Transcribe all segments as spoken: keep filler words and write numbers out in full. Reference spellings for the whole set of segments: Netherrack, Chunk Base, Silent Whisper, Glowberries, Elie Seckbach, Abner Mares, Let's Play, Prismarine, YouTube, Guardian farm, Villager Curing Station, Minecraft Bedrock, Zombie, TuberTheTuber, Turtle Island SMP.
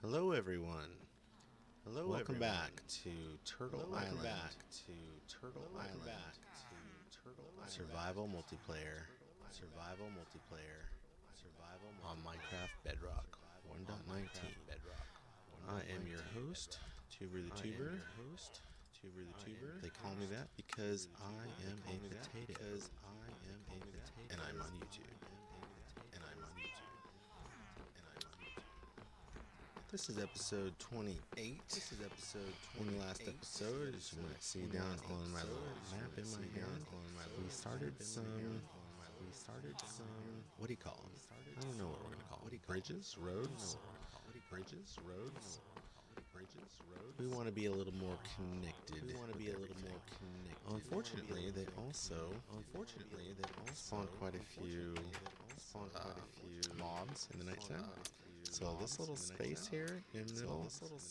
Hello everyone. Hello welcome everyone. Back to Turtle Hello, Island. Back to Turtle Hello, Island. Back to Turtle Island. Survival multiplayer. Survival multiplayer. Survival on Minecraft Bedrock one point nineteen. I am your host, TuberTheTuber. Host, TuberTheTuber. They call me that because I am a potato. Because I am a potato. And I'm on YouTube. And I'm on YouTube. This is episode twenty-eight. This is episode twenty-eight. In the last episode, as you might see down on my little map in my hand, we started some. We started some. What do you call them? I don't know what we're gonna call them. Bridges, roads, bridges, roads, bridges, roads. We want to be a little more connected. We want to be a little more connected. Unfortunately, they also. Unfortunately, they also spawn quite a few. Spawn quite a few mobs in the nighttime. So this little space here in the middle,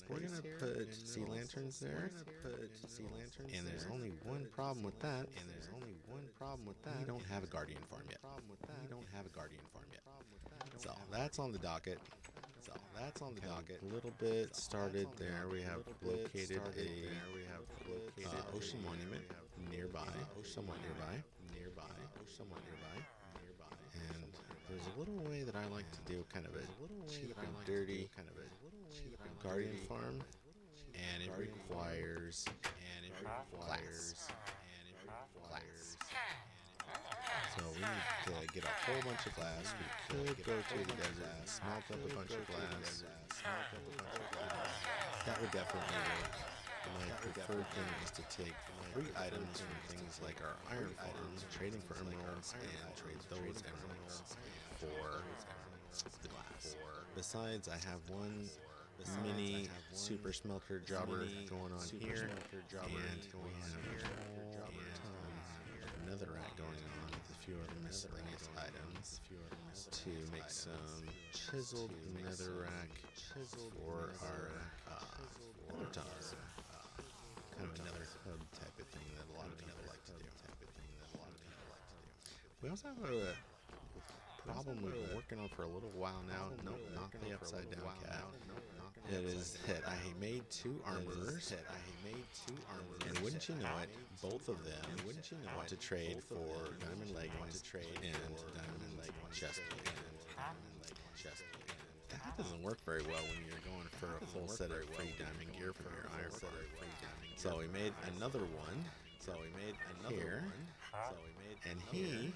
we're gonna put sea lanterns there. And there's only one problem with that. And there's only one problem with that. We don't have a guardian farm yet. We don't have a guardian farm yet. So that's on the docket. So that's on the docket. A little bit started there. We have located a we have uh, ocean monument nearby. Somewhat nearby. Nearby. Somewhat nearby. And there's a little way that I like to do kind of a cheap and dirty kind of a cheap guardian farm, and it requires and it requires and it requires. So we need to get a whole bunch of glass. We could go to the desert, smelt up a bunch of glass. That would definitely work. My preferred thing is to take free items from things like our iron farms, trading for emeralds, and trade those emeralds for the glass. Besides, I have one mini super smelter jobber going on here, and we have another rat going on with a few other miscellaneous items to make some chiseled netherrack for our uh, nether tiles. Uh, kind of another hub type of thing that a lot of people like to do. We also have a problem we've been working on for a little while now. Nope, not the upside down cat. It is that I made two armorers. I made two armorers. And wouldn't you know it, both of them wouldn't you know want to trade for diamond leggings and diamond leg chest plate and diamond leg chest plate. That doesn't work very well when you're going for a full set of free diamond gear from your iron farm. So we made another one. So we made another here. One. So we made and he. So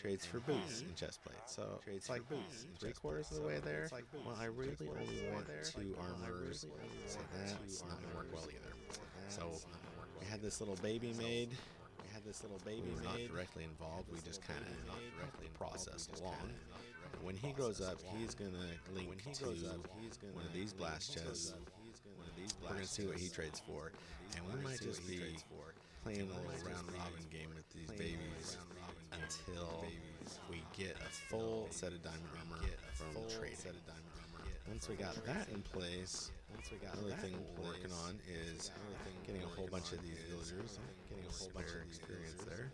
trades for boots and chest plates. So it's like boots. Three quarters of the way there. Well, I really only want two armors, so that's not gonna work well either. So we had this little baby made. We had this little baby made. Not directly involved. We just kind of not directly processed along. When he grows up, he's gonna link to one of these blast chests. One of these We're gonna see what he trades for, and we might just be playing a little round robin game with these babies until we get a full set of diamond armor from trading. Once we got that in place, another thing we're working on is getting a whole bunch of these villagers, getting a whole bunch of experience there.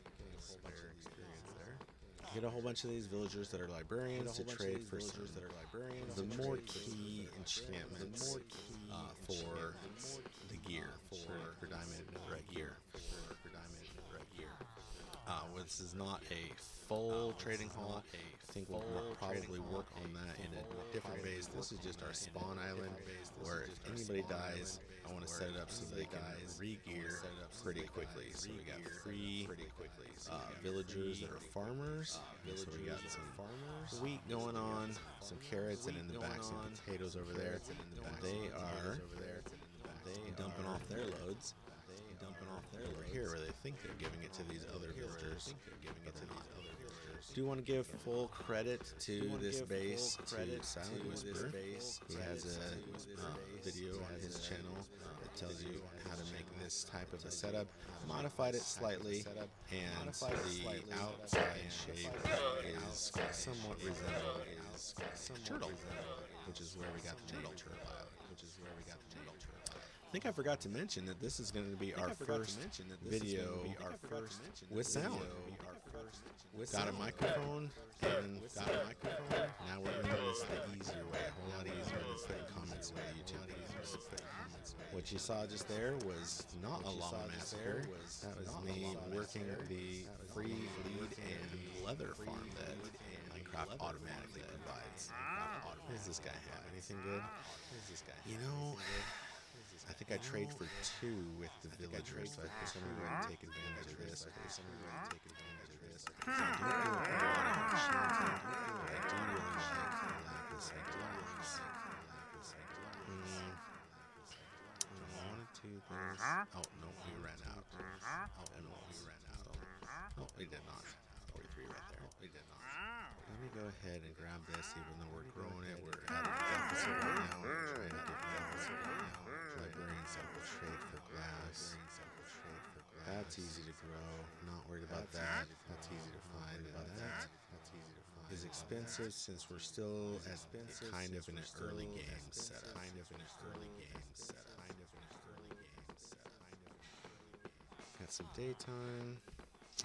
Get a whole bunch of these villagers that are librarians to trade for villagers that are librarians. The more key enchantments uh, for the gear for for diamond red gear for diamond red gear. Uh, well, this is not a full trading haul. I think we'll probably work on that in a different base. This is just our spawn island, where if anybody dies, I want to set it up so they can re-gear pretty quickly. So we got three uh, villagers that are farmers. Uh, so we got some farmers, wheat going on, some carrots, and in the back some potatoes over there. And they are dumping off their loads. Dumping off their loads here, where they think they're giving it to these other villagers. Do want to give full credit to this base, to Silent Whisper, who has a uh, video on his channel that tells you how to make this type of a setup. Modified it slightly, and the outside shape is somewhat resembling a turtle, which is where we got the turtle turtle island. Which is where we got the turtle turtle island. I think I forgot to mention that this is going to be our first video with sound. got a microphone, and got a microphone. Now we're doing this the easier way, a whole lot easier than putting comments away YouTube. What you saw just there was not a llama massacre. That was me working the free lead and leather farm that Minecraft automatically provides. Does this guy have anything good? You know, I think I trade for two with the villagers, so I think I'm going to take advantage of this. I think I'm going to take advantage of this. I don't do a lot of shit. I do really shit for lack of sight. I do really shit for lack of sight. I wanted to, please. Oh, no, we ran out. Oh, no, we ran out. Oh, we did not. forty-three right there. We did not. Let me go ahead and grab this, even though we're growing it. We're at a deficit right now. We're trying to get deficit right now. Librarians that will trade for glass. That's easy to grow. Not worried about that. That's easy to find. About that. That's easy to find. It's expensive since we're still as kind of in an early game setup. Kind of in an early game setup. Kind of in an early game setup. Got some daytime.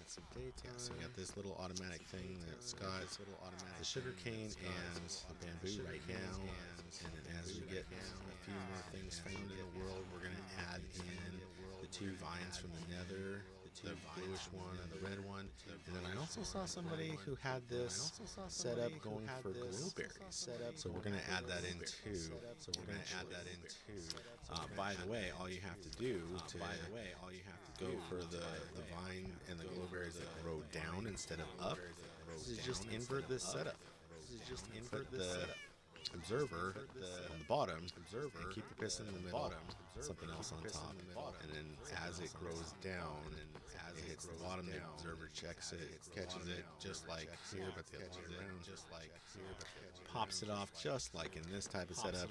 Some yeah, so we got this little automatic thing that's got this little automatic the sugar cane and the bamboo right now, and then as we get a few more things found in the world, we're going to add in the two vines from the nether, the bluish one and the red one, and then I also saw somebody who had this set up going for glowberries, so we're going to add that in too. So we're going to add that in too. Uh, by the way, all you have to do to by the way, all you have to go for the, the vine and the glowberries Blueberries that grow down instead of up. This is just invert this setup. This is just invert the observer on the bottom. Observer, and keep the piston in the middle. Something else on top, and then as it grows down, and as it hits the bottom, the observer checks it, catches it, just like here, but the other way around, just like here, pops it off, just like in this type of setup.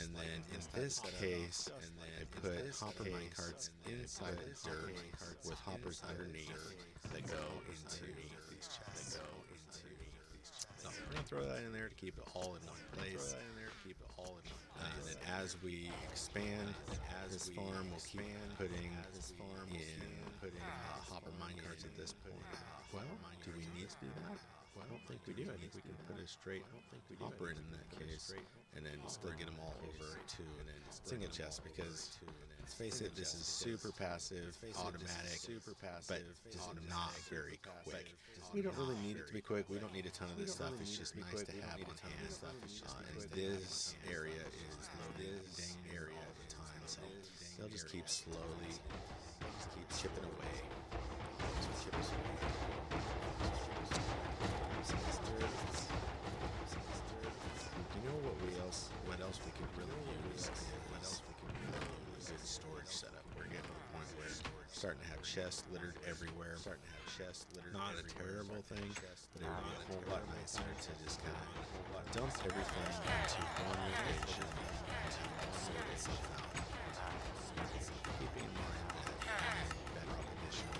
And then in this case, and then I put hopper minecarts inside the dirt with hoppers underneath that go into these chests. So I'm going to throw that in there to keep it all in one place. Keep it all in one place. And then as we expand, as this farm will keep putting in hopper minecarts at this point. Well, do we need to do that? Well, I don't think we do. I think we can put a straight hopper in that case, and then still get them all over to a single chest, because let's face it, this is super passive, automatic, but just not very quick. We don't really need it to be quick. We don't need a ton of this stuff. It's just nice to have on hand. Uh, and this area is loaded dang area all the time, so they'll just keep slowly, just keep chipping away. Just chipping away. You know what we else? What else we could really use? What else we could really use? Good storage setup. We're getting to the point where we're starting to have chests littered everywhere. Starting to have chests littered. Not a terrible thing, but it would be a whole lot nicer to just kind of dump everything into one location. Into one location. Keeping in mind that Bedrock Edition,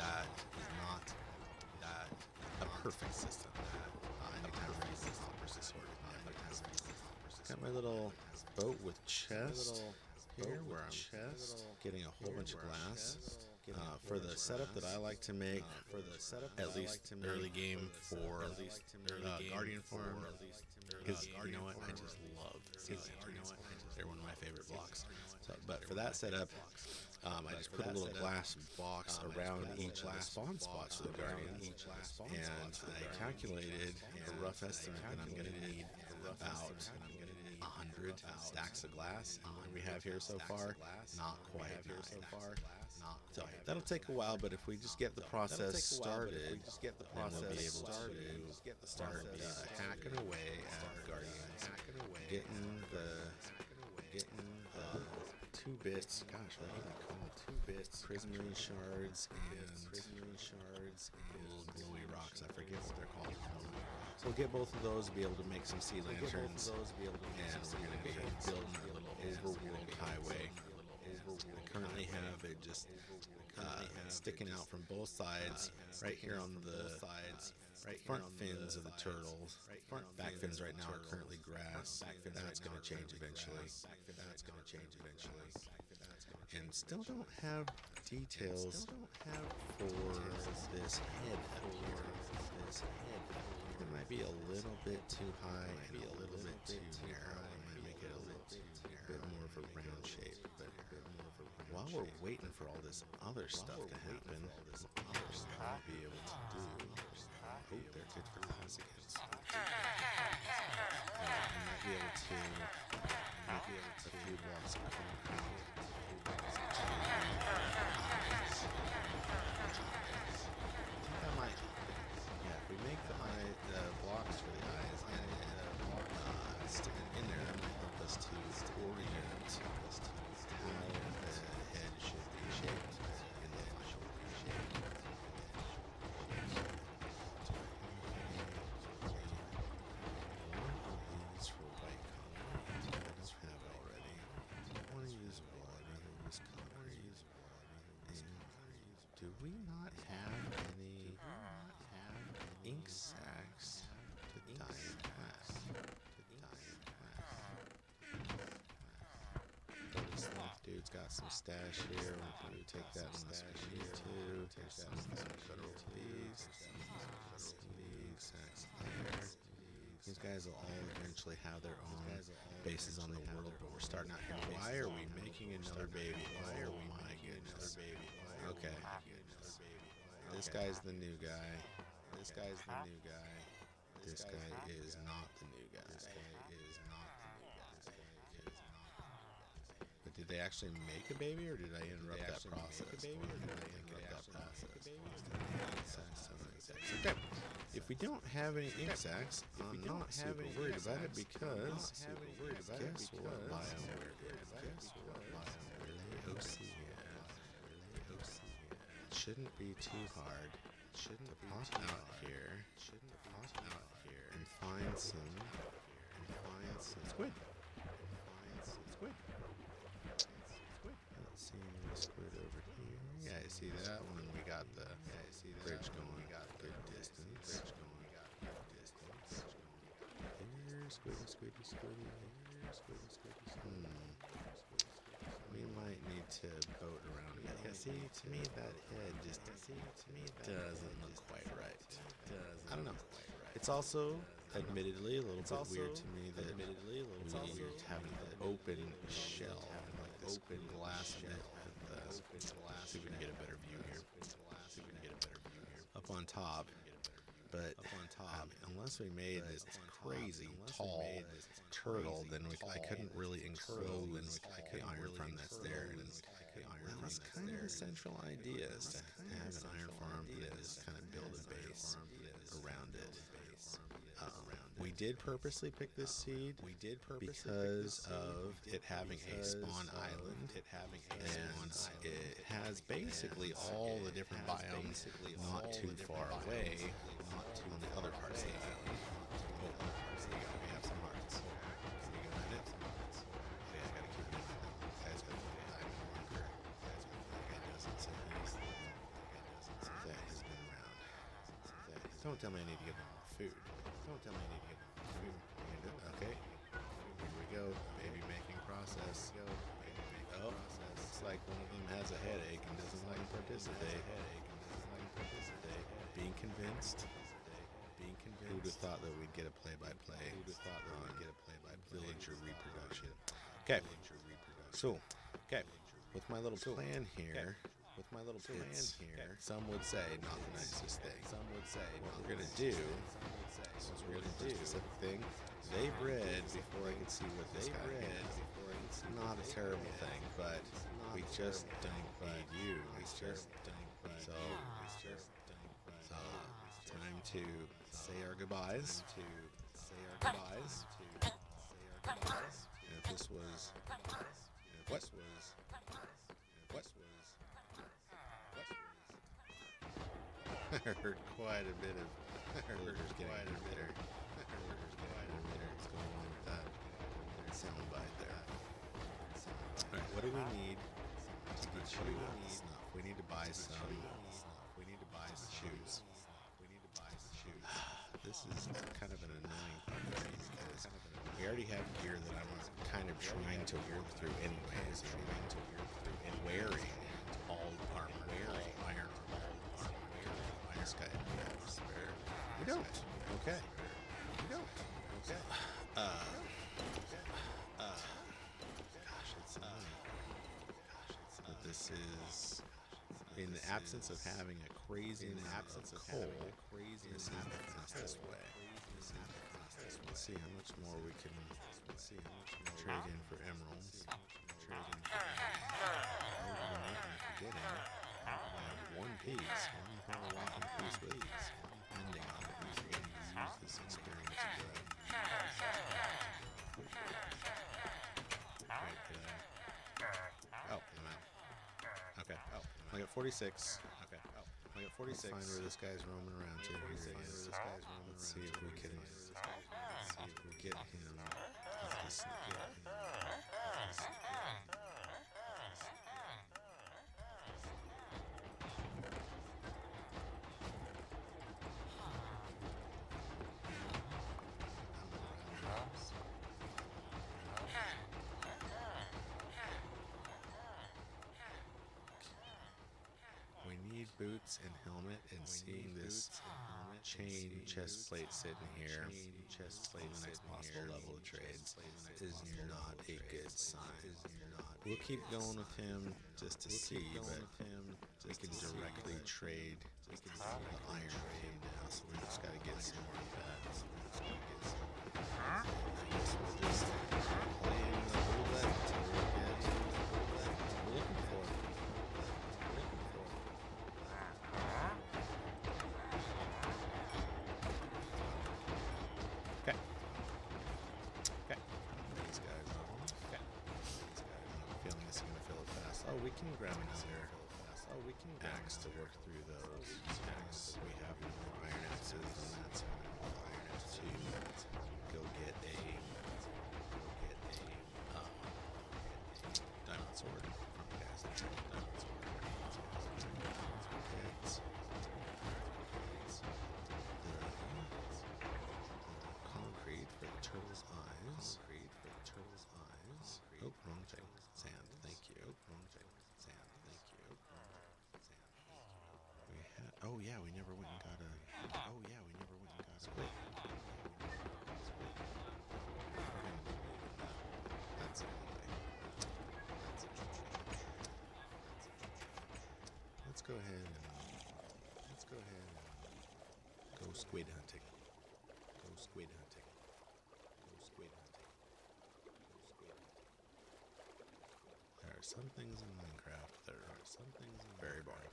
that is not that a perfect system. Got my little boat with chest here, where I'm getting a whole bunch of glass. Uh, for the setup that I like to make, for the setup at least early game for uh, Guardian farm, because you know what, I just love Silent Whisper. They're one of my favorite blocks. So, but for that setup, um, I just put a little glass box around each last spawn spot for the Guardians, and I calculated a rough estimate that I'm going to need about one hundred stacks of glass. And what we have here so far, not quite here so far. So that'll take a while, but if we just get the process started, then we'll be able to start uh, hacking away at the Guardians, getting the getting the two bits. Gosh, what do they call two bits? Prismarine shards and prismarine shards and little glowy rocks. I forget what they're called. So we'll get both of those, be able to make some sea lanterns, and we're gonna be building a little overworld highway. I currently have it just uh, sticking out from both sides, right here on the sides, right front fins of the turtles. Front back fins right now are currently grass. That's going to change eventually. That's going to change eventually. And still don't have details for this head up here. This head up here. It might be a little bit too high, it might be a little bit too narrow. It might make it a little bit more of a round shape. But while we're waiting for all this other stuff to happen, I'll be able to do. Oh, they're good for classic hits. I might be able to. I might be able to. A few blocks of I might. Yeah, if we make the eye, the blocks for the eyes and uh, sticking in there, that might help us to orient us to how the head should be shaped and the eye should be shaped. Do we not have any do we not have ink sacks to ink dye in class? To dye in class. This dude's got some stash here. We can we take that one as we need to. Take that one as we need to. Some ink sacks there. These guys will all eventually have their own bases on the world, but we're starting out here. Why are we making another baby? Why are we making another baby? Okay. This guy's the new guy. This guy's the new guy. This guy is not the new guy. This guy is not the new guy. But did they actually make a baby, or did I interrupt that process? Did I interrupt that process? Okay. If we don't have any ink sacks, I'm not super worried about it because guess what biome we're in. Guess what biome we're in. O C S. It shouldn't be too hard. Shouldn't pop out here. Shouldn't pop out here and find some. And find some squid. Find some squid. I don't see any squid over here. Yeah, I see that one. We got the yeah, I see that bridge going. We got good distance. Bridge going. We got good distance. Here, squid, squid, squid. Here, squid, squid. Hmm. We might need to boat around again. Yeah, see, to me that head just to me that doesn't look quite right. I don't know. It's also admittedly a little it's bit weird to me that admittedly a little we weird having an open shell. Open glass net with uh, open glass. See if we can get a better view here. See if we can get a better view here. Up on top, but up on top. Um, unless we made this crazy tall turtle, then we I couldn't really enclose the iron farm that's there. And that's kind of the central idea is to have an iron farm that is kind of build a base around it. Um, we did purposely pick this seed. We did because of it having a spawn island. It having a spawn island. It has basically all the different biomes, not too far away. Not too on the other parts of the island. Oh, so you gotta have some hearts. Can you go with it? Yeah, I gotta keep it in mind. That guy's got the diamond marker. That guy doesn't say he's the guy doesn't say that has been around. That. Don't tell me I need to give him food. Don't tell me I need to give him food. Okay. Here we go. Baby making process. Go. Baby making oh, process. Looks like one of them has a headache and doesn't like to participate. Being convinced. Being convinced. Who would have thought that we'd get a play-by-play? Who would have thought that we'd get a play-by-play? Villager reproduction. Okay. So, okay. With my little plan here. With my little plan here. Some would say not the nicest thing. Some would say what we're gonna do. What we're gonna do is a thing. They bred before I could see what this guy had. It's not a terrible thing, but we just don't need you. We just don't need. So we just. So, time to say our goodbyes. To say our goodbyes. To say our goodbyes. And if this was, and if this was, and if this was, what? I heard quite a bit of. I heard quite a bit of. I heard quite a bit of. What's going on with that? Soundbite there. All right, what do we need to get you out of the snuff? We need to buy some. We need to buy some shoes. We need to buy some shoes. This is kind of an annoying part of me because we already have gear that I'm kind of trying to work through anyways. Trying to work through and wearing all armor, wearing iron, all armor, iron sky. We don't. Okay. We don't. Okay. Uh. Uh. Gosh, it's annoying. But this is. In the absence of having a crazy absence of coal, this happens this way. Let's see how much more we can trade in for emeralds. Trade in for emeralds. If we have one piece, we have a lot of piece with this. Ending on it, we're going to use this experience to grow. Right there. Oh, I'm out. Okay. Oh, I got forty-six. Okay. Oh, I got forty-six. Let's find where this guy's roaming around to. Let's see if we can. Let's see if we get him. Let's get him. Let's get boots and helmet, and seeing this chain chest plate sitting here on the next possible level of trades is not a good sign. We'll keep going with him just to see, but we can directly trade the iron with him now, so we just gotta get some more of that. We'll just play a little bit until we get what we're looking for. Can grab another oh, we can axe to work through those. Axe. We have more iron axes, and that's all iron axes to go get a go get a um, diamond sword. Diamond sword. Concrete for the turtle's eyes. Concrete for the turtle's eyes. Oh, wrong thing. Sand. Thank you. Wrong thing. Oh yeah, we never went and got a. Oh yeah, we never went and got a. That's it. That's it. Let's go ahead. And, let's go ahead. And go squid hunting. Go squid hunting. Go squid hunting. Go squid hunting. There are some things in Minecraft. There are some things in very boring.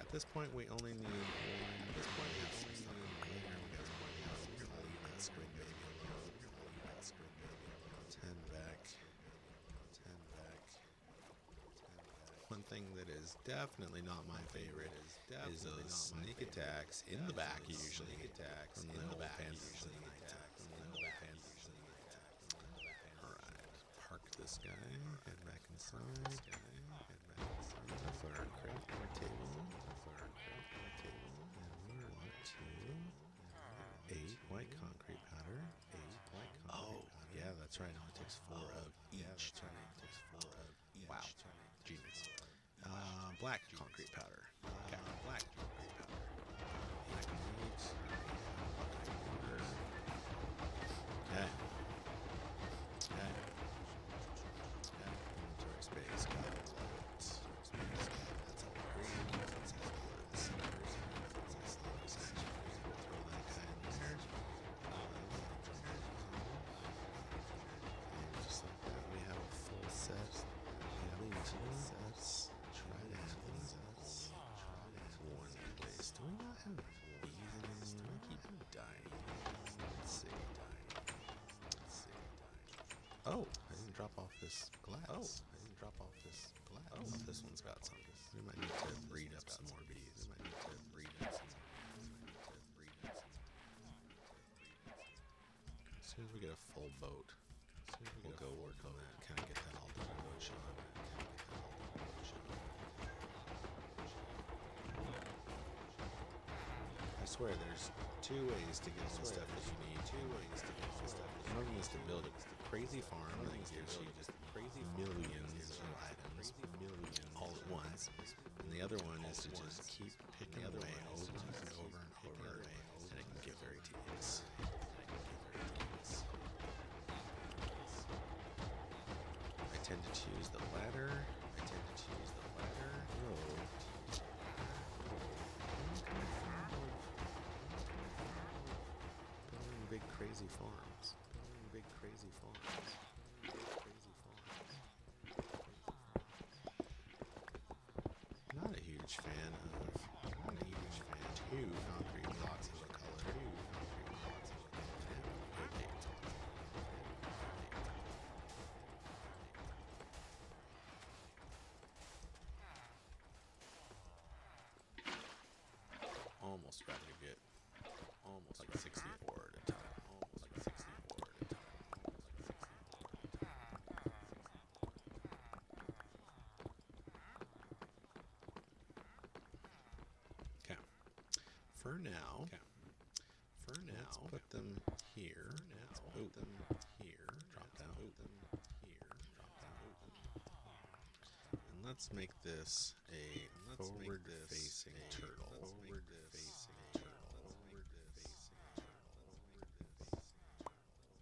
At this point, we only need one. At this point, we only need one. We got one house. We're gonna leave that squid baby alone. We're gonna leave that squid baby alone. Ten back. Ten back. One thing that is definitely not my favorite is is those sneak attacks in the back usually. Attacks in the back usually. All right, park this guy. Head back inside. That's our craft on our table. Eight white concrete powder. Eight white concrete oh, powder. Yeah, that's right. It only takes four oh, of each. Yeah, turn. It takes four of each. Wow. Genius. Uh, black concrete powder. Uh, okay. Black concrete powder. Black concrete powder. Okay. Okay. Okay. Inventory space. Got it. Oh, I didn't drop off this glass. Oh, I didn't drop off this glass. Oh, this one's got some. We might need to breed up some more bees. We might need to breed up some more bees. We might need to breed up some more bees. As soon as we get a full boat, we'll go work on that. Kind of get that all done in one shot. Kind of get that all done in one shot. swear there's two ways to get all the stuff that you need. Two ways to get all the stuff. One is to build a crazy farm that gives you just crazy millions of items, millions all at once. And the other one is to just keep picking away over and over and over, and it can get very tedious. I tend to choose the latter. I tend to choose the latter. Oh. Big crazy farms. Big crazy farms. Big crazy farms. Not a huge fan of. Not a huge fan. Two concrete blocks of a color. Two concrete blocks of a color. Almost rather good. Almost like sixty-four. For now, okay. for now, let's put them here. For now, let's put them here. Drop that. Put them here. Drop that. And let's make this a forward-facing turtle. Forward-facing turtle.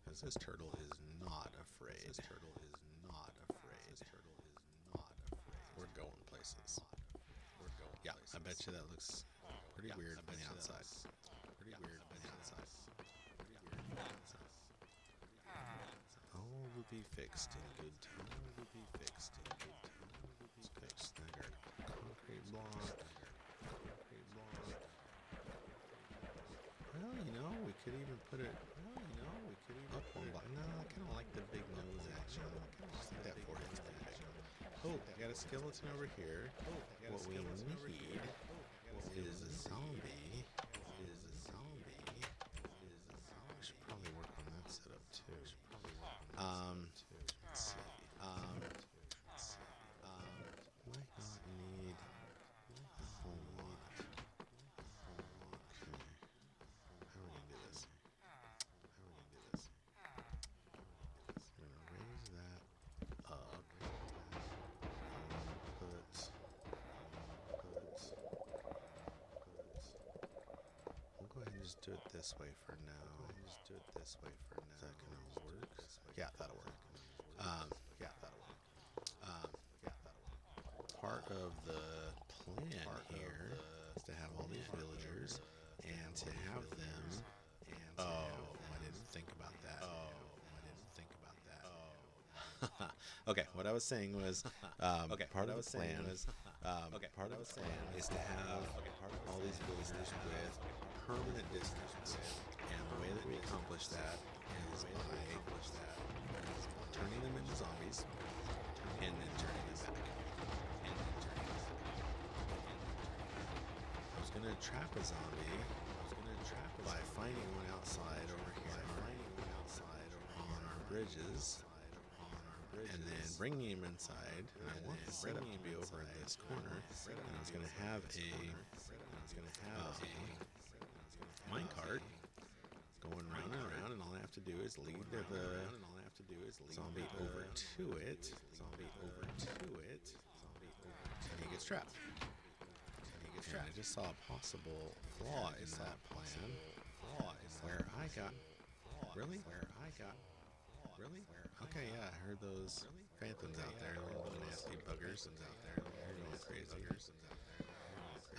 Because this turtle is not afraid. This turtle is not afraid. This turtle is not afraid. We're going places. We're going. Yeah, I bet you that looks. Pretty yeah, weird on the outside. Pretty yeah, weird on the outside. Pretty weird on the outside. All will be fixed in good time. All will be fixed in good time. All will be fixed. Staggered. Concrete block. Concrete block. Well, you know, we could even put it. Well, you know, we could even. Up one block. No, I kind of like the big nose action. I kind of just like that forehead action. Oh, I got a skeleton over here. Oh, I got a skeleton over here. Is a zombie, is a zombie, is a zombie. We should probably work on that setup too. Um, let's see. Um, let's see. Um, might not need a whole lot. Okay. How are we gonna do this? How are we gonna do this? We're gonna raise that up. Just do it this way for now. Just do it this way for now. Is that gonna work? Yeah, that'll work. Um, yeah, that'll work. Um, yeah, that'll work. Part of the plan here is to have all these villagers and to have them. Oh, I didn't think about that. Oh, I didn't think about that. Oh. Okay, what I was saying was, um, okay, part of the plan is, um, okay, part of the plan is to have all these villagers with. Permanent distance, and the way that we accomplish that is by turning them into zombies, and then turning them back, and then turning them back. I was gonna trap a zombie. I was gonna trap a by finding one outside over here, finding one outside on our bridges, and then bringing him inside. And I want the setup to be over in this corner, and I was gonna have a, I was gonna have a. minecart going round and around, and all I have to do is lead the zombie over to it. Zombie over to it. And he gets trapped. And he gets trapped. I just saw a possible flaw in that plan. Flaw is where I got. Really? Where I got. Really? Okay, yeah, I heard those phantoms out there. Little nasty buggers out there. Little crazy buggers out there.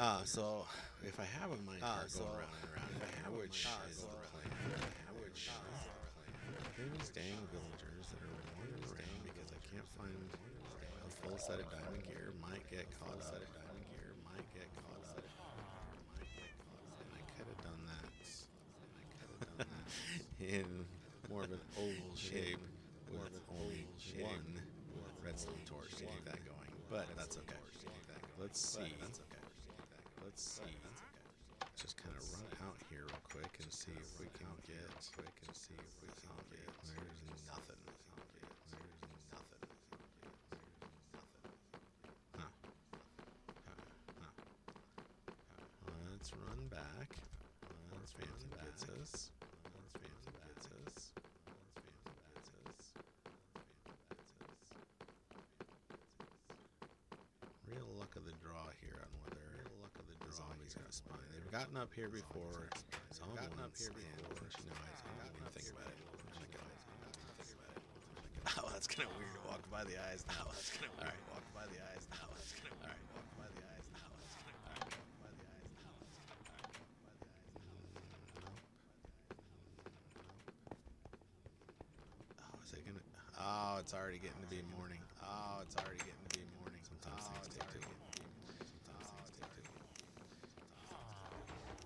Uh, so if I have a minecart uh, so going around and around, around which is the plan? Which is the plan? These dang villagers that are wandering around because I can't find a full set of diamond gear might get caught up. Set of diamond gear might get caught up. Might get caught up. And I could have done that. And I could have done that in more of an oval shape with only one redstone torch to get that going. But that's okay. Let's see. Let's see. Let's just kind of run out here real quick and see if we can get. Quick and see if we can get. There's nothing. There's nothing. Huh. Huh. Huh. Let's run back. Real luck of the draw here on whether real luck of the draw the zombies gonna spawn. They've gotten up here before. Zombies gotten up here before. You know, I didn't even think about it. Oh, that's kind of weird to walk by the eyes. Oh, that's kind of weird to walk by the eyes. Oh, that's kind of weird to walk by the eyes. Oh, that's kind of weird to walk by the eyes. Oh, that's kind of weird to walk by the eyes. Oh, is it gonna? Oh, it's already getting to be morning. Oh, it's already getting to be morning. Sometimes oh, things take too long. Sometimes oh, things take too long. Sometimes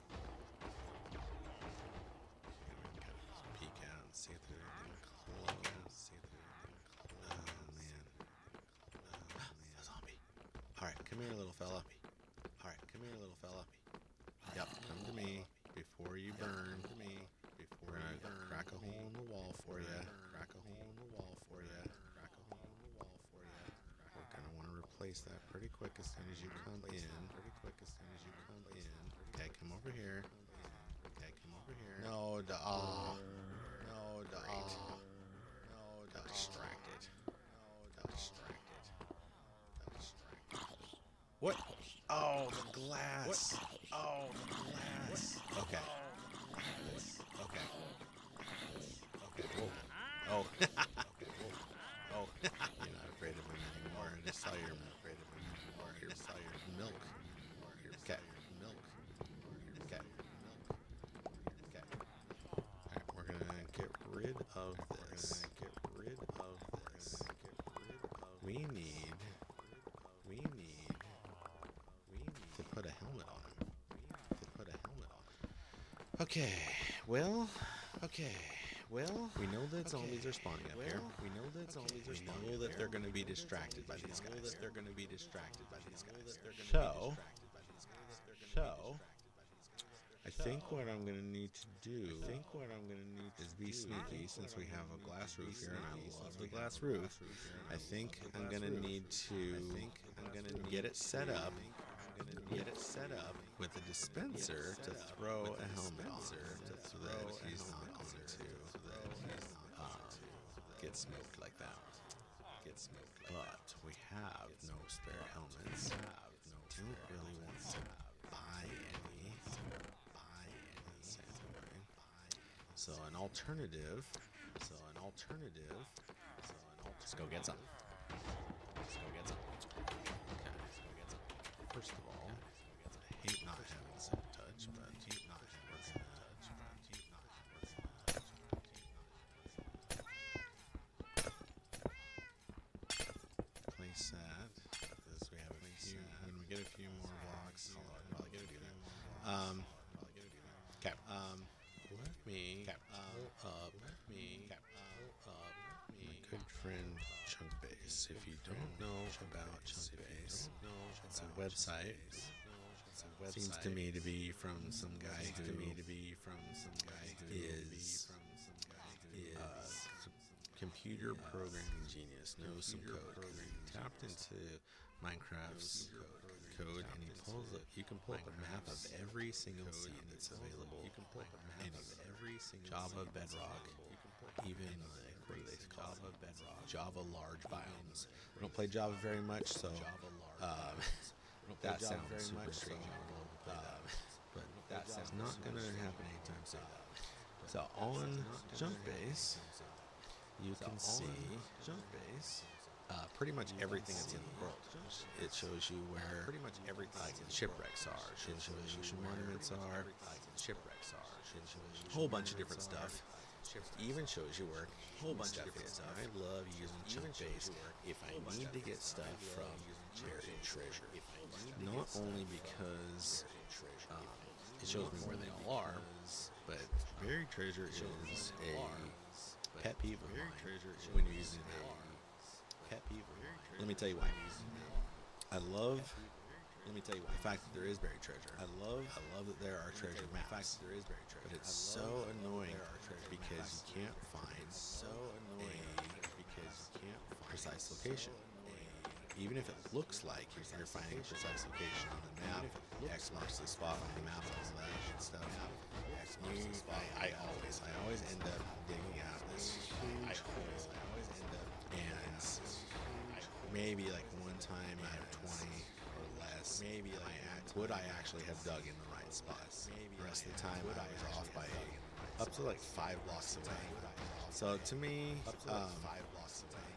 peek out and see if there's anything close. See if there's anything close. Oh, man. Oh, man. A zombie. All right, come here, little fella. All right, come here, little fella. Yep, come to me before you burn. Come to me before We're you burn. Crack a hole in the wall for you. Crack a hole in the wall for you. Crack a hole in the wall for you. We're gonna want to replace that pretty quick as soon as you come in. Pretty quick as soon as you come in. Okay, come over here. Okay, come over here. No, duh. Oh. No, duh. Oh. No, duh. Got distracted. No, got distracted. Got distracted. What? Oh, the glass. What? Oh, the glass. Okay. Okay. Okay. Oh. Oh. Oh, you're not afraid of me anymore. I just saw your milk. Afraid of me anymore. I just saw your milk. Okay. Milk. Okay. Okay. All right, we're gonna get rid of this. We're gonna get rid of this. We need. We need. We need to put a helmet on him. To put a helmet on him. Okay. Well. Okay. Well, we know that okay. zombies are spawning up well, here. We know that okay. zombies are spawning up here. We know that they're going to be distracted by these guys. We know that they're going to be distracted by these guys. So, so, I think what I'm going to need to do. I think what I'm going to need is be sneaky, since we have a glass roof here, and I love the glass roof. I think I'm going to need to. I think I'm going to get it set up. Get it set up with a dispenser to throw a helmet on, so that he's not going to get smoked like that. Get smoked. But we have no spare helmets. Don't really want to buy any. Buy any. So an alternative. So an alternative. So an alternative. Let's go get some. Let's go get some. Okay. Let's go get some. First of all, I hate not having some touch, but I hate not having some touch, but I hate not having some touch. Place that, because we have a few, when we get a few more blocks, I'll probably get a few more Um, okay, um, let me pull up, let me pull up my good friend Chunk Base. If you don't know about Chunk Base, it's a website. It seems to me to be from some guy who to me to be from some guy who is is computer programming genius, knows some code. He tapped into Minecraft's code, and he pulls up. You can pull up a map of every single scene that's available. You can pull up a map of every single Java Bedrock, even like what do they call Java Bedrock, Java large biomes. We don't play Java very much, so um, that sounds super strange. Um, but that's not gonna happen anytime soon. So on Chunk Base, you can see Chunk Base. Uh, pretty much everything that's in the world. It shows you where pretty much everything like shipwrecks are. It shows you where monuments are. Shipwrecks are. Whole bunch of different stuff. Even shows you where a whole bunch of different stuff. I love using Chunk Base if I need to get stuff from buried treasure. Not only because um, it shows me where they all are, but buried treasure is a pet peeve of mine when you're using a Let me tell you why. I love. Let me tell you why. The fact that there is buried treasure. I love. I love that there are treasure maps. The fact that there is buried treasure. But it's so annoying because you can't find. So annoying because you can't find precise location. Even if it looks like you're finding a precise location on the map, X marks the spot on the map, all that stuff. as much as possible. I, I always, I always end up digging out this. I always, I always end up, and I, maybe like one time I have twenty or less. Maybe like I act, would I actually have dug in the right spots? The rest of the time I was off by up to like five blocks away. So to me, um, five blocks away.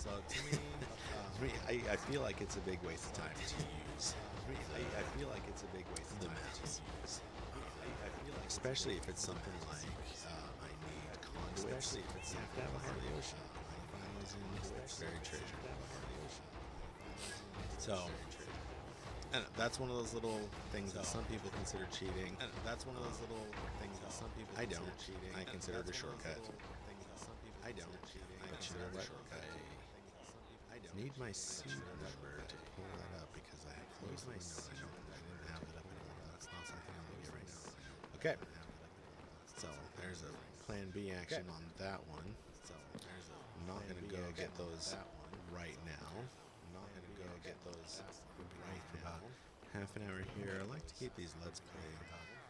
So to me, um, I, I feel like it's a big waste of time to use. I, I feel like it's a big waste of time to use. I, I feel like, especially if it's something like uh, I need conduits. Especially if it's something that part of the ocean. It's very treasure. So, and that's one of those little things that some people consider cheating. And that's one of those little things that some people I don't. Cheating. I consider it a shortcut. I don't. I consider it a shortcut. I need my serial number to pull that up because I have closed my serial number. I didn't have it up anymore. That's not something I'm going to get right now. Okay. So there's a plan B action on that one. So I'm not going to go get those right now. I'm not going to go get those right now. Half an hour here. I like to keep these Let's Play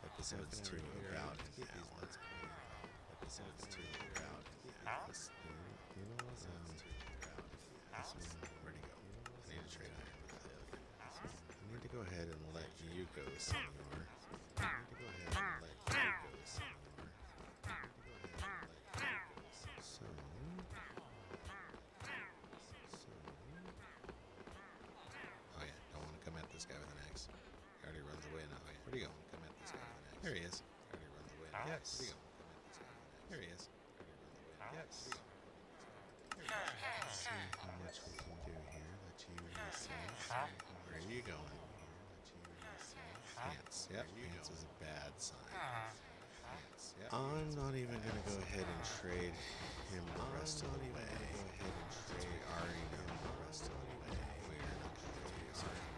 episodes to about an hour. Episodes to about an hour. This one, where'd he go? I need to trade iron with that other guy. I need to go ahead and let you go, senor. I need to go ahead and let you go, senor. I need to go ahead and let you go, senor. So. So. Oh, yeah. Don't want to come at this guy with an axe. He already runs away now. Oh, yeah. Where'd he go? Come at this guy with an axe. There he is. He already runs away now. Yes. Where'd he go? Come at this guy with an axe. There he is. He already runs away now. Yes. Here we go. Let's see how much we can do here. Let you in the stance. Where are you going? Stance. Yep, stance is a bad sign. Stance. Yep. I'm not even going to go ahead and trade him the rest of the way. Go ahead and trade Ari now the rest of the way. We're not going to trade Ari now the rest of the way.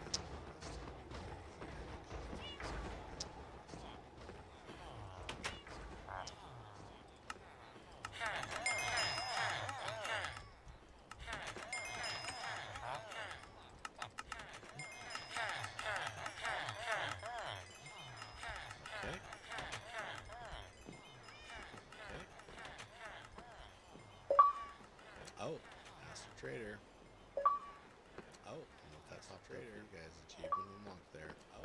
Trader. Oh, I don't know if that's not trader. You guys achieved when we walked there. Oh,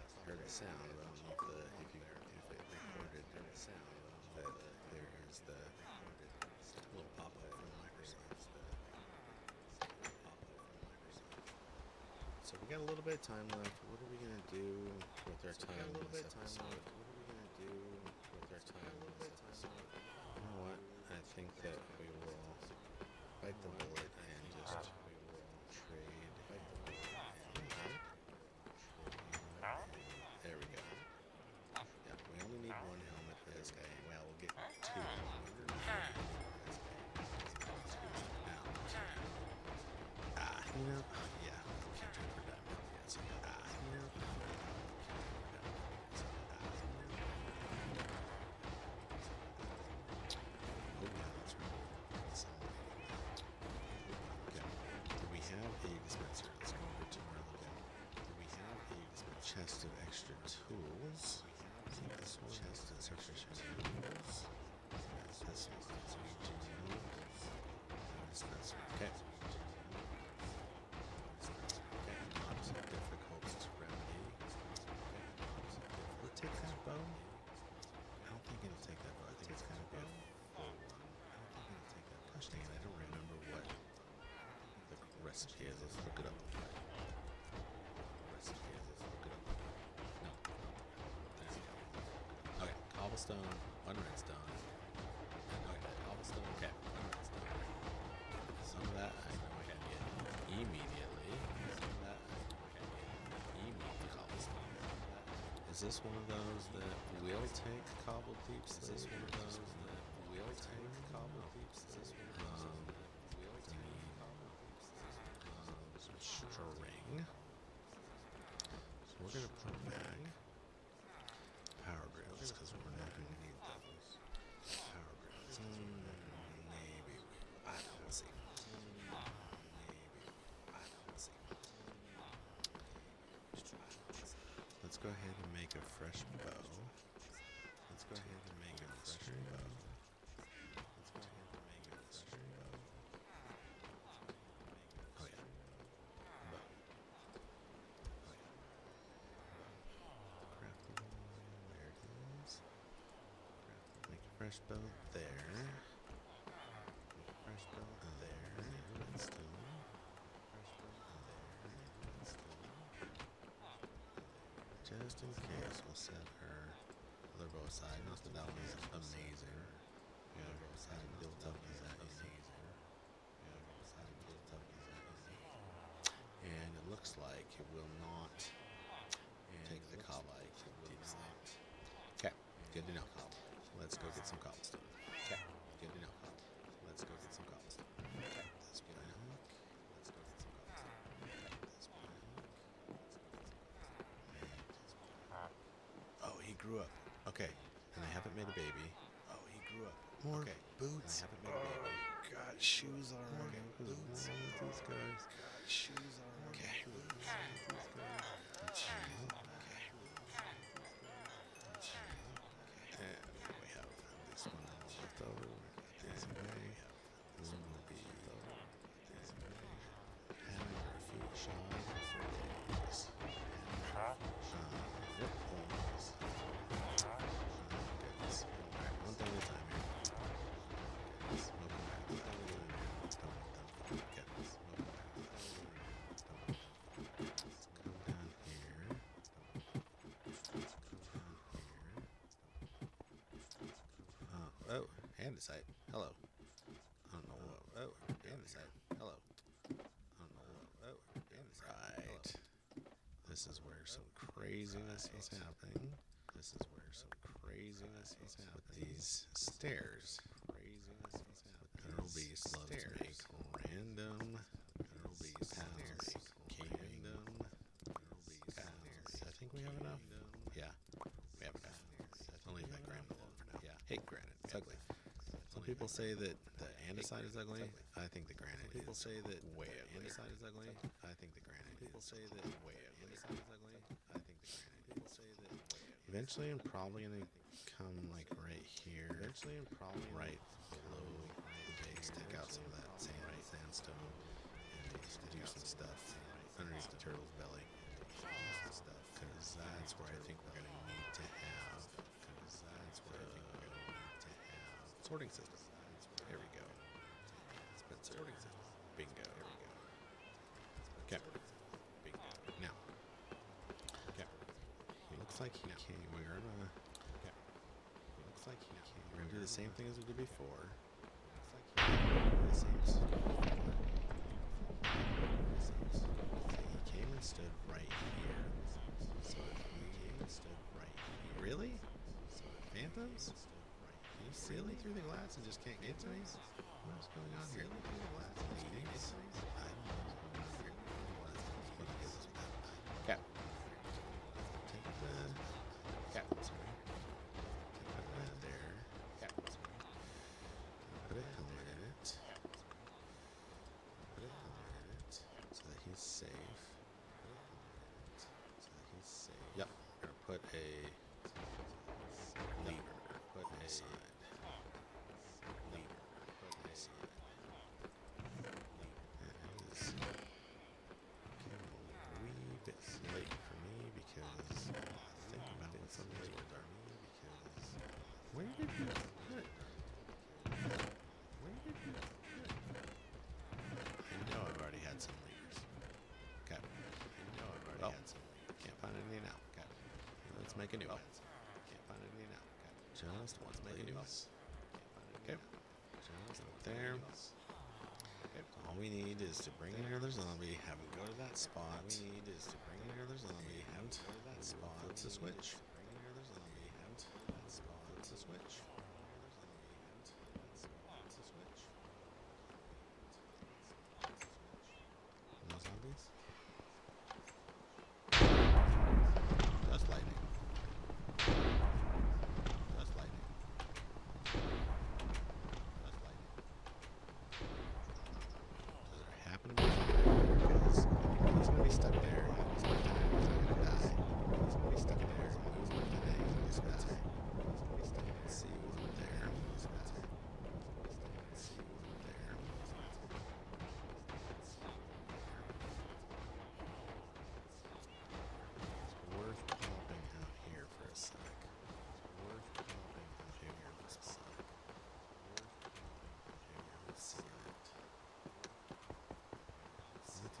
that's not heard a sound. I don't know if the if you if it recorded a sound. But there is the little pop up from Microsoft. So we got a little bit of time left. What are we gonna do with our so time? We got a little bit of time left. What are we gonna do with our time? A little bit of time left. You know what? I think that we will. Bite the bullet and just we will trade. Bite the bullet. There we go. Yeah, we only need one helmet for this guy. Well, we'll get two. Ah, you know. Yeah, we can't trade for diamond. Yeah, so ah, you know. Oh, yeah, that's right. A dispenser. Let's go over to our little. We have a dispenser. Chest of extra tools. Keep this one. Chest of extra tools. This one. Dispenser. Okay. Okay. Not so difficult to remedy. Will it take that bow? I don't think it'll take that bow. I think it's kind of good. I don't think it'll take that. Gosh dang it! I don't remember what. The recipe is, let's look it up. The recipe is, let's look it up. No. There we go. Okay, cobblestone, one redstone. Okay, cobblestone, okay, one redstone. Some of that I know I can get immediately. Some of that I know I can get immediately. Cobblestone. Is this one of those that will take cobble deeps? Is this one of those that will take cobble deeps? Is this one of those that will take string. So we're going to put back power grills because we're not going to need those. Power grills. Mm, maybe we I don't see. Maybe I don't see. Let's go ahead and make a fresh bow. go ahead and make it fresher. Let's go ahead and make it fresher. Oh yeah. Oh yeah. Crafting, there it is. Crafting, make a fresh bow there. Make a fresh bow there. Redstone. Fresh bow there. Redstone. Just in case, we'll set her. The roadside that was amazing. Yeah, the roadside built up is amazing. Yeah, the roadside built up is amazing. And it looks like it will not take the cobblestone. Okay, good to know. Let's go get some cobblestone. Okay, good to know. Let's go get some cobblestone. Okay, that's good to know. Let's go get some cobblestone. That's good to know. Oh, he grew up. Okay, and I haven't made a baby. Oh, he grew up. More okay. Boots. And I haven't made a baby. Oh, God, shoes are right. Okay. Boots. What's wrong with these guys? God, shoes are right. Okay. Boots. These guys. Okay. Okay. And we have this one left over. This way. This one will be this way. And a few shots. Huh? Andesite. Hello. I don't know what. Oh, andesite. Hello. I don't know what. Oh, andesite. Right. This is where some craziness is happening. This is where some craziness is happening. With these stairs. Craziness is happening. Turtle Beast loves to make random. Turtle Beast loves to make random. Turtle Beast stairs. I think we have enough. Yeah. We have enough. I'll leave that granite alone for now. Yeah. Hey, granite. It's ugly. People say that the andesite is ugly. I think the granite is. People say that way the andesite is ugly. I think the granite is. People say that way the andesite is ugly. I think the granite. People say that. Eventually, I'm probably gonna come like right here. Eventually, I'm probably right below the base. Take out some of that sand, sandstone, and do some stuff underneath the turtle's belly. Stuff, because that's where I think we're gonna need to have. Because that's where I think. Sorting system. Here we go. Sorting system. Bingo. Here we go. Okay. Bingo. Now. Okay. It looks like he came. We're gonna. Okay. It looks like he came. We're gonna do the same thing as we did before. Looks like he came. He came and stood right here. So he came and stood right here. Really? Phantoms? You silly through the glass and just can't get to me? What's going on here? Silly through the glass and just can't get to me? I don't know what's going on here. Okay. Take up that. Okay. Sorry. Take up that there. Okay. Put a helmet in it. Put a helmet in it. So that he's safe. Put a helmet in it. So that he's safe. Yep. We're going to put a lever. Put a sign. Make a new one. Can't find any now. Just one. Make a new one. Okay. Just one there. Okay. All we need is to bring in another zombie. Have him go to that spot. All we need is to bring in another zombie. Have him go to that spot. Flip the switch. Bring in another zombie. Have him go to that spot. Flip the switch. No zombies. That's lightning. Stuck there. He's not going to die. He's going to be stuck in there.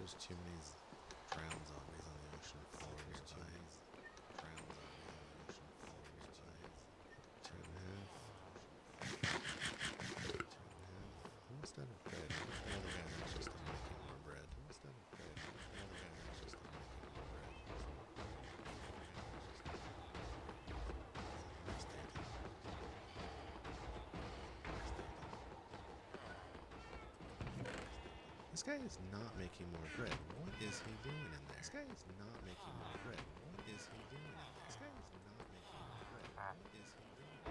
There's too many ground zombies on the ocean floor nearby. Ground zombies on the ocean floor nearby. Two and a half. Two and a half. I'm almost out of bread. All the guys are just making more bread. I'm almost out of bread. All the guys are just making more bread. This guy is not making more bread. What is he doing in there? This guy is not making more bread. What is he doing in there? This guy is not making more bread. What is he doing in there?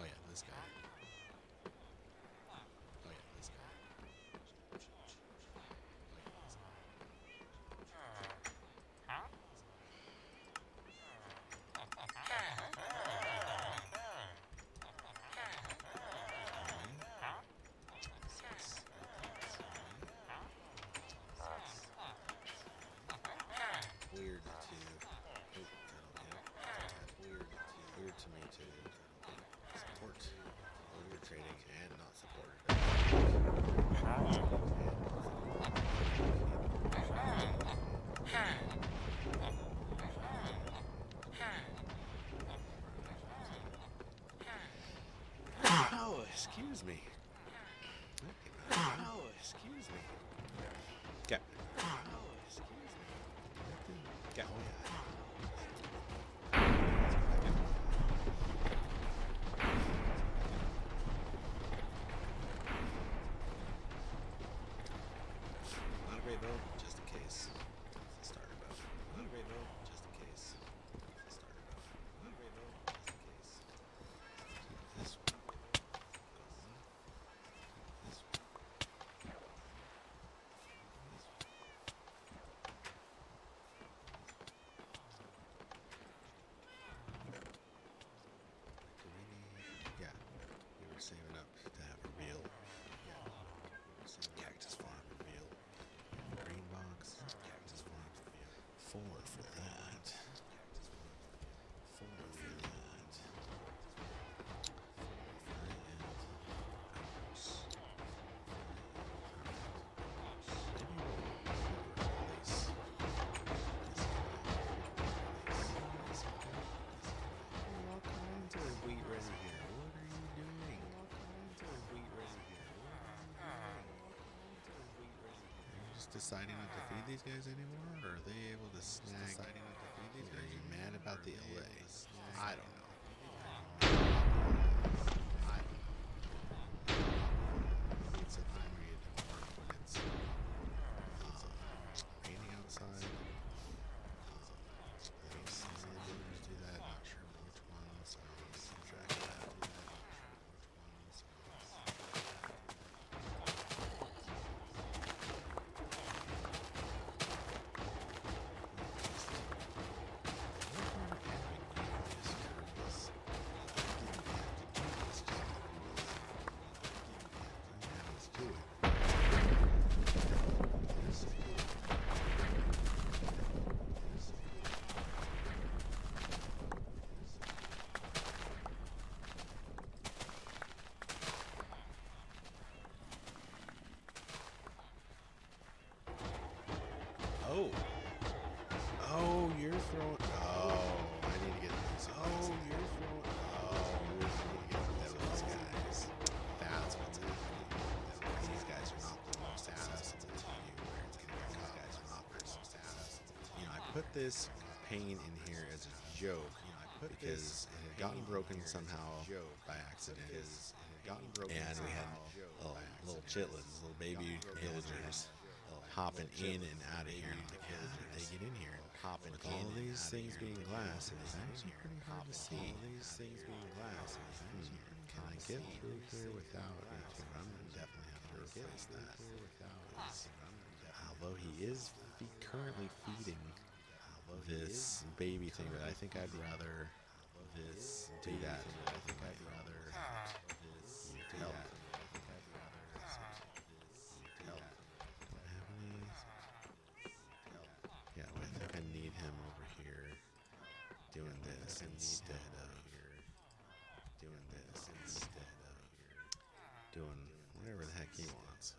Oh yeah, this guy. Oh yeah, this guy. Oh yeah, this guy. Weird to you. Weird to Weird to me too. Support over trading and not supported. Oh, excuse me. Oh, excuse me. Okay. Oh, excuse me. Okay. Oh, yeah. Just in case. Start about Blue Rainbow, just in case. Start about Blue Rainbow, just in case. This one. This one. This one. Macaroni. Yeah. We were saving up to have a meal. Yeah. We were saving Cactus Farm meal. Green box, cactus plant, four for that, four for that, maybe we'll replace this guy, all kinds of wheat right here, what are you doing, all kinds of wheat right here, what are you doing? Deciding not to feed these guys anymore, or are they able to snag? Just deciding not to feed these guys. Are you mad about the L A? I don't know. I don't know. It's a time where you don't work when it's um, raining outside. Um, maybe some neighbors do that. Not sure which ones. I don't subtract that. Oh. Oh, you're throwing. Oh, I need to get this. Oh, you're throwing. Oh, you need to get this with these guys. That's what's happening. These guys are not the most assets to you. These guys are not the most assets. You know, I put this pain in here as a joke. Because it had gotten broken somehow by accident. It had gotten broken and we had little, little chitlins, little baby villagers hopping in and out of here. And I'm like, how did they get in here? And hopping with all these things being glass, it was actually pretty hard to see. All these things being glass. get through here without reaching. I'm going to definitely have to replace that. Although he is fe currently feeding this baby thing, but I think I'd rather this do that. I think I'd rather this do that. Yeah, well, I think I need him over here doing this instead of doing this instead of doing whatever the heck he wants.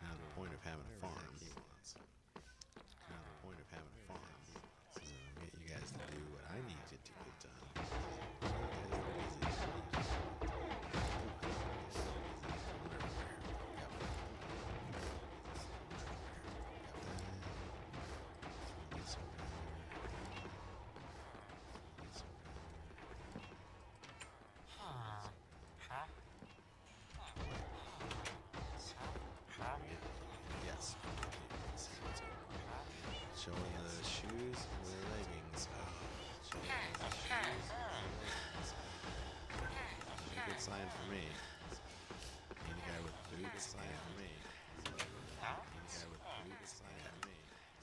Kind of the point of having a farm. Kind of the point of having a farm. So I'll get you guys to do what I need you to get done. Sign for me. Need a guy with boots. Sign for me. Need a guy with boots. Sign for me.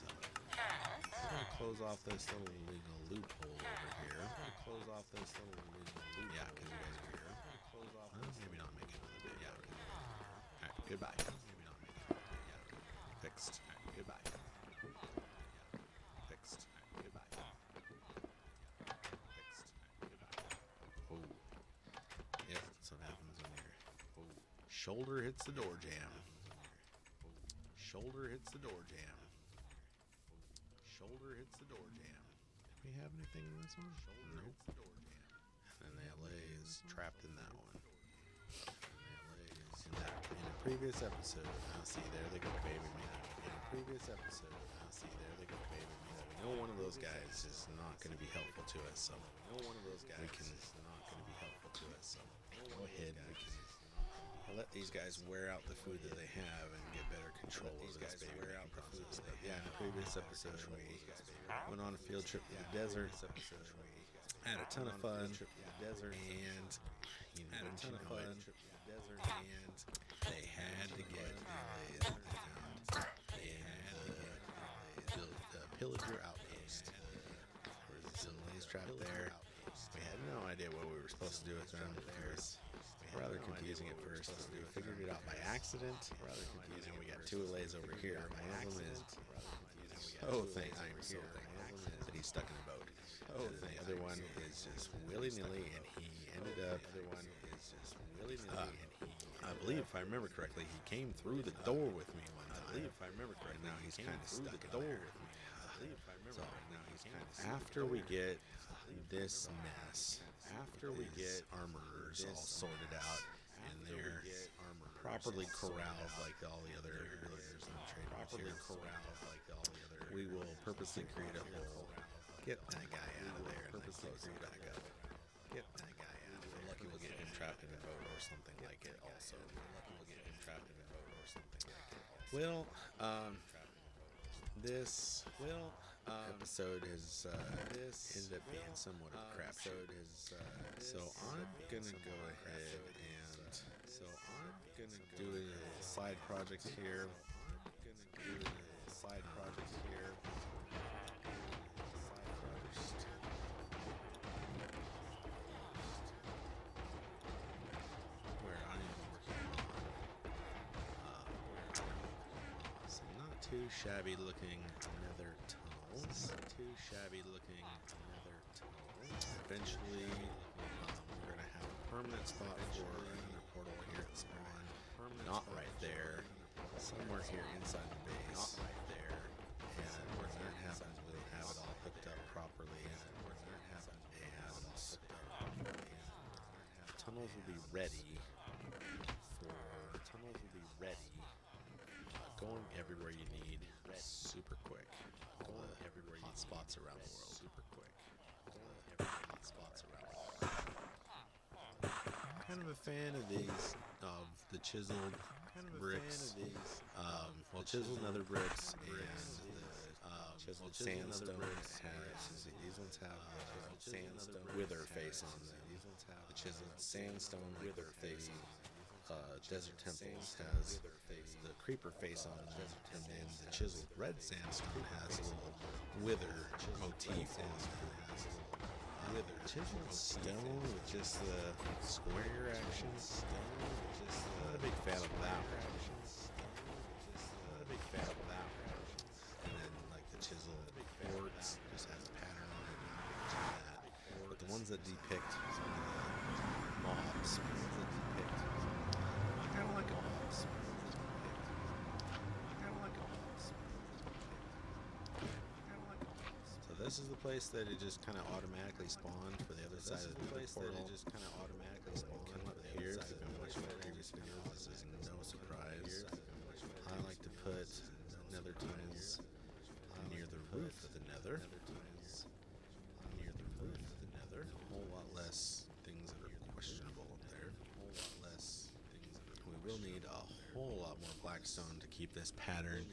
We're gonna close off this little legal loophole over here. We're gonna close off this little legal loophole. Yeah, because you guys are here. Close off. Well, maybe not make another bit. Yeah. Okay. All right. Goodbye. Maybe not make another bit. Yeah. Okay. Fixed. All right. Goodbye. Shoulder hits the door jam. Shoulder hits the door jam. Shoulder hits the door jam. Do we have anything in this one? Shoulder nope. Hits the door jam. And then L A is trapped in that one. And L A is in that. In a previous episode, now see there they go, baby me. In a previous episode, now see there they go, baby me. We know one of those guys is not going to be helpful to us, so we know one of those guys is not going to be helpful to us. So go ahead. We can let these guys wear out the food that they have and get better control of this baby making process. Yeah, in the previous episode, we went on a field trip to the desert. Had a ton of fun. And you know, had a ton of fun. And they had to get the found. They had to get the pillager outpost. There was a lace trap there. We had no idea what we were supposed to do with them. Rather confusing at first, but we figured it out by accident. Rather confusing, we got two L A's over here. By accident. Oh, thanks, I'm so thankful that he's stuck in a boat. Oh, the other one is just willy-nilly, and he ended up. The other one is just willy-nilly, and he. I believe, if I remember correctly, he came through the door with me one time. I believe, if I remember correctly, now he's kind of stuck in the door with me. I believe, if I remember right now, he's kind of. After we get this mess, after we get armorers all sorted out and they're properly corralled like all the other villagers and trade properly corralled like all the other, we will purposely create a hole. Get that guy out of there and then close him back up. Get that guy out of there. We're lucky we'll get him trapped in a boat or something like it. Also, we're lucky we'll get him trapped in a boat or something like it. Well, um, this well. Um, episode has uh, this ended up being somewhat of a crapshoot. Uh, so I'm gonna go ahead and so I'm gonna do a little side project here. I'm gonna do a little side project here. Where I am working on uh, some not too shabby looking another time. Too shabby looking another tunnel. Eventually, um, we're going to have a permanent spot for another portal here at spawn. Not right there. Somewhere here inside the base. Not right there. And when that happens, we'll have it all hooked up properly. And when that happens, we'll have it all hooked up properly. The tunnels will be ready for. The tunnels will be ready. Going everywhere you need, super quick. All the everywhere hot spots around the world, super quick. All the everywhere hot spots around the world. I'm kind of a fan of these, of the chiseled kind of bricks. Fan of these, um, well, chiseled and other bricks, and the um, chiseled sandstone. These ones have uh, sandstone with her face on them. These which is a sandstone wither face. Uh, Desert Temples has the creeper face on it, and then the chiseled red sandstone has a little wither motif on it. Wither chiseled stone with just the square action. Not a big fan of that. Not a big fan of that. And then like the chiseled quartz just has a pattern on it. But the ones that depict some of the mobs, the ones that depict I kind of like a moss. I kind of like a moss. I kind of like a moss. So this is the place that it just kind of automatically spawned for the other side of the place portal. That it just kind of automatically spawned. Come up here. I've been watching my previous videos. This is no surprise. I like to put nether tunnels near the roof of the nether. Near the roof of the nether. A whole lot less things that are questionable up there. A whole lot less. We will need a whole lot more blackstone to keep this pattern,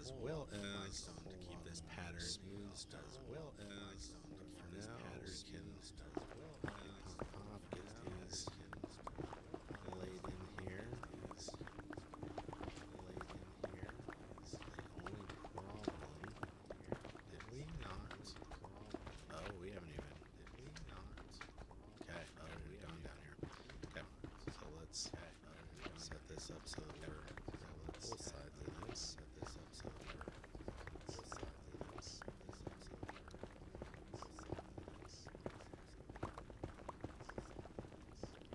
as well as to keep this pattern smooth, as well as for now we can pop, pop, get these laid in here. Laid in here is the only problem. Did we not? Oh, we haven't even. Did we not? Okay, oh, we've gone down here. Okay, so let's. Set this up so that we're both sides of this. Set this up so that we're both sides of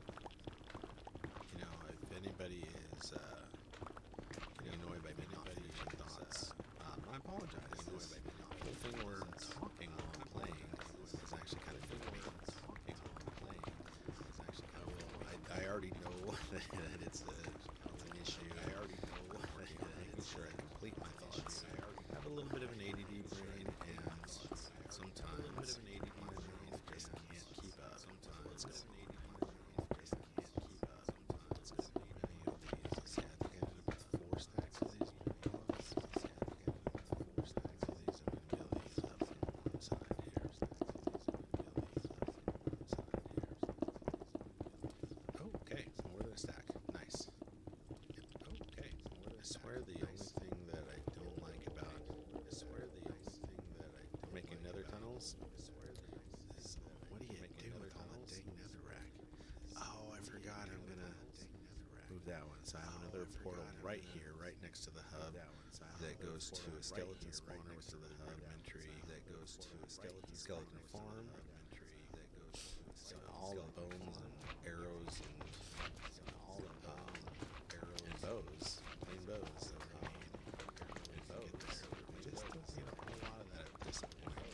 this. You know, if anybody is uh, getting annoyed by me not finishing thoughts, um, I apologize. This the whole thing we're talking while playing is actually kind of difficult. I already know that it's, a, it's an issue. I already know that it's sure I complete my thoughts. I already have a little bit of an A D D brain, and sometimes my brain just can't keep up. Sometimes it's an A D D brain just can't keep up. Sometimes it's going to be many of these. I said I ended up with four stacks of these. I said I ended up with four stacks of these. I'm going to build these up on one side here. Okay, so more than a stack. Nice. Okay, so more than a stack. I swear the only thing that I don't like about I swear the only thing that I don't making like nether tunnels. I swear the is, what do you do with all the dang nether rack? Oh, I forgot I'm gonna move that one. So I have another portal right here, right next to the hub that goes to a skeleton spawner, which is the hub entry that goes to a skeleton skeleton farm. So all the bones and arrows and all the arrows and bows, plain bows. So, um, and bows. We just don't need a whole lot of that at this point. It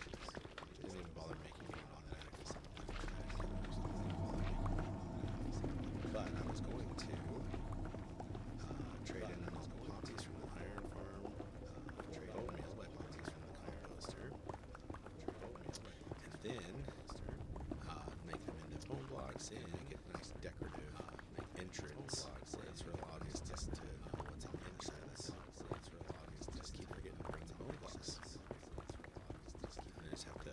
doesn't even bother making me all that at this point. But I was going to uh, trade in those poppies from the iron farm, uh, trade oatmeal by poppies from the composter, and then. And get a nice decorative uh, entrance. So it's real obvious just to know what's on the other side of this. So it's real obvious to just keep forgetting to bring the bone blocks. I just have to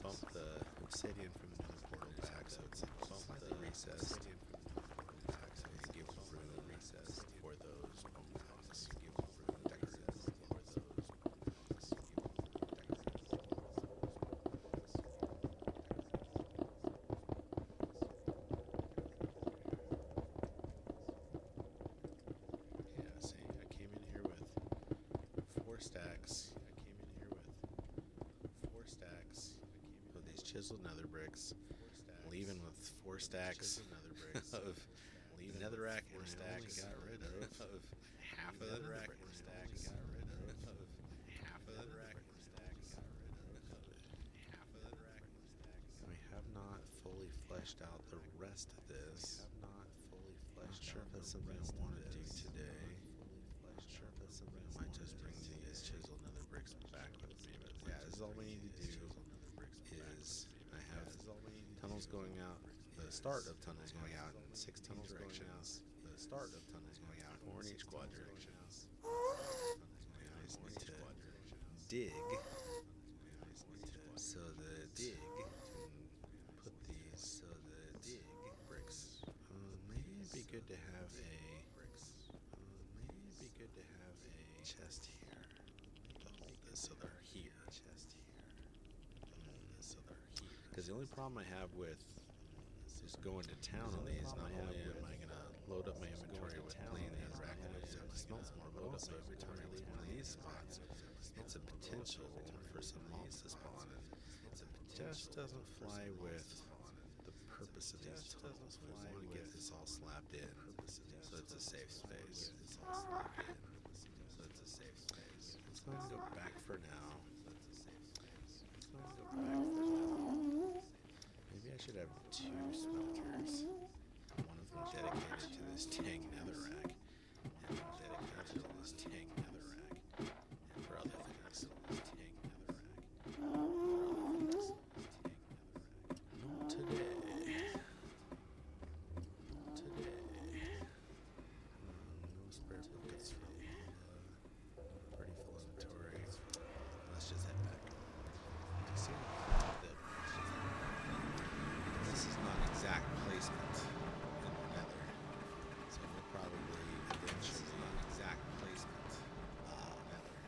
bump the obsidian from the nether portal back so it's bump the recess and give room recess for those bone blocks. Stacks. I came in here with four stacks. I came in with these chiseled nether bricks. Leaving with four stacks of netherrack and stacks. Got rid of half of the netherrack and stacks. Got rid of half of the netherrack and stacks. Got rid of half of the netherrack and stacks. We have not fully fleshed out the rest of this. Have not fully fleshed. Sure, that's something I want to do today. Sure, that's something I might just bring these chiseled nether bricks back with me. But yeah, this is all we need to do is I have tunnels going out, the start of tunnels going out in sixteen directions, the start of tunnels going out four in each quad direction. I just need to dig so that dig can put these so that only problem I have with is going to town on these. Not only am I going to load up my inventory with playing these activities, I'm going to load up my inventory and leave one of these spots. It's a potential for some mobs to spawn. It just doesn't fly with the purpose of these tunnels. We want to get this all slapped in, so it's a safe space. So it's a safe space. So I'm going to go back for now. So I'm going to go back for now. Maybe I should have two smelters. One of them dedicated to this tank netherrack, and one dedicated to this tank netherrack, and for other things, this tank netherrack. Not today. Not today. Um, no spare buckets from the pretty full inventory. Let's just head back. This is not exact placement in the nether, so we'll probably eventually not exact placement uh, nether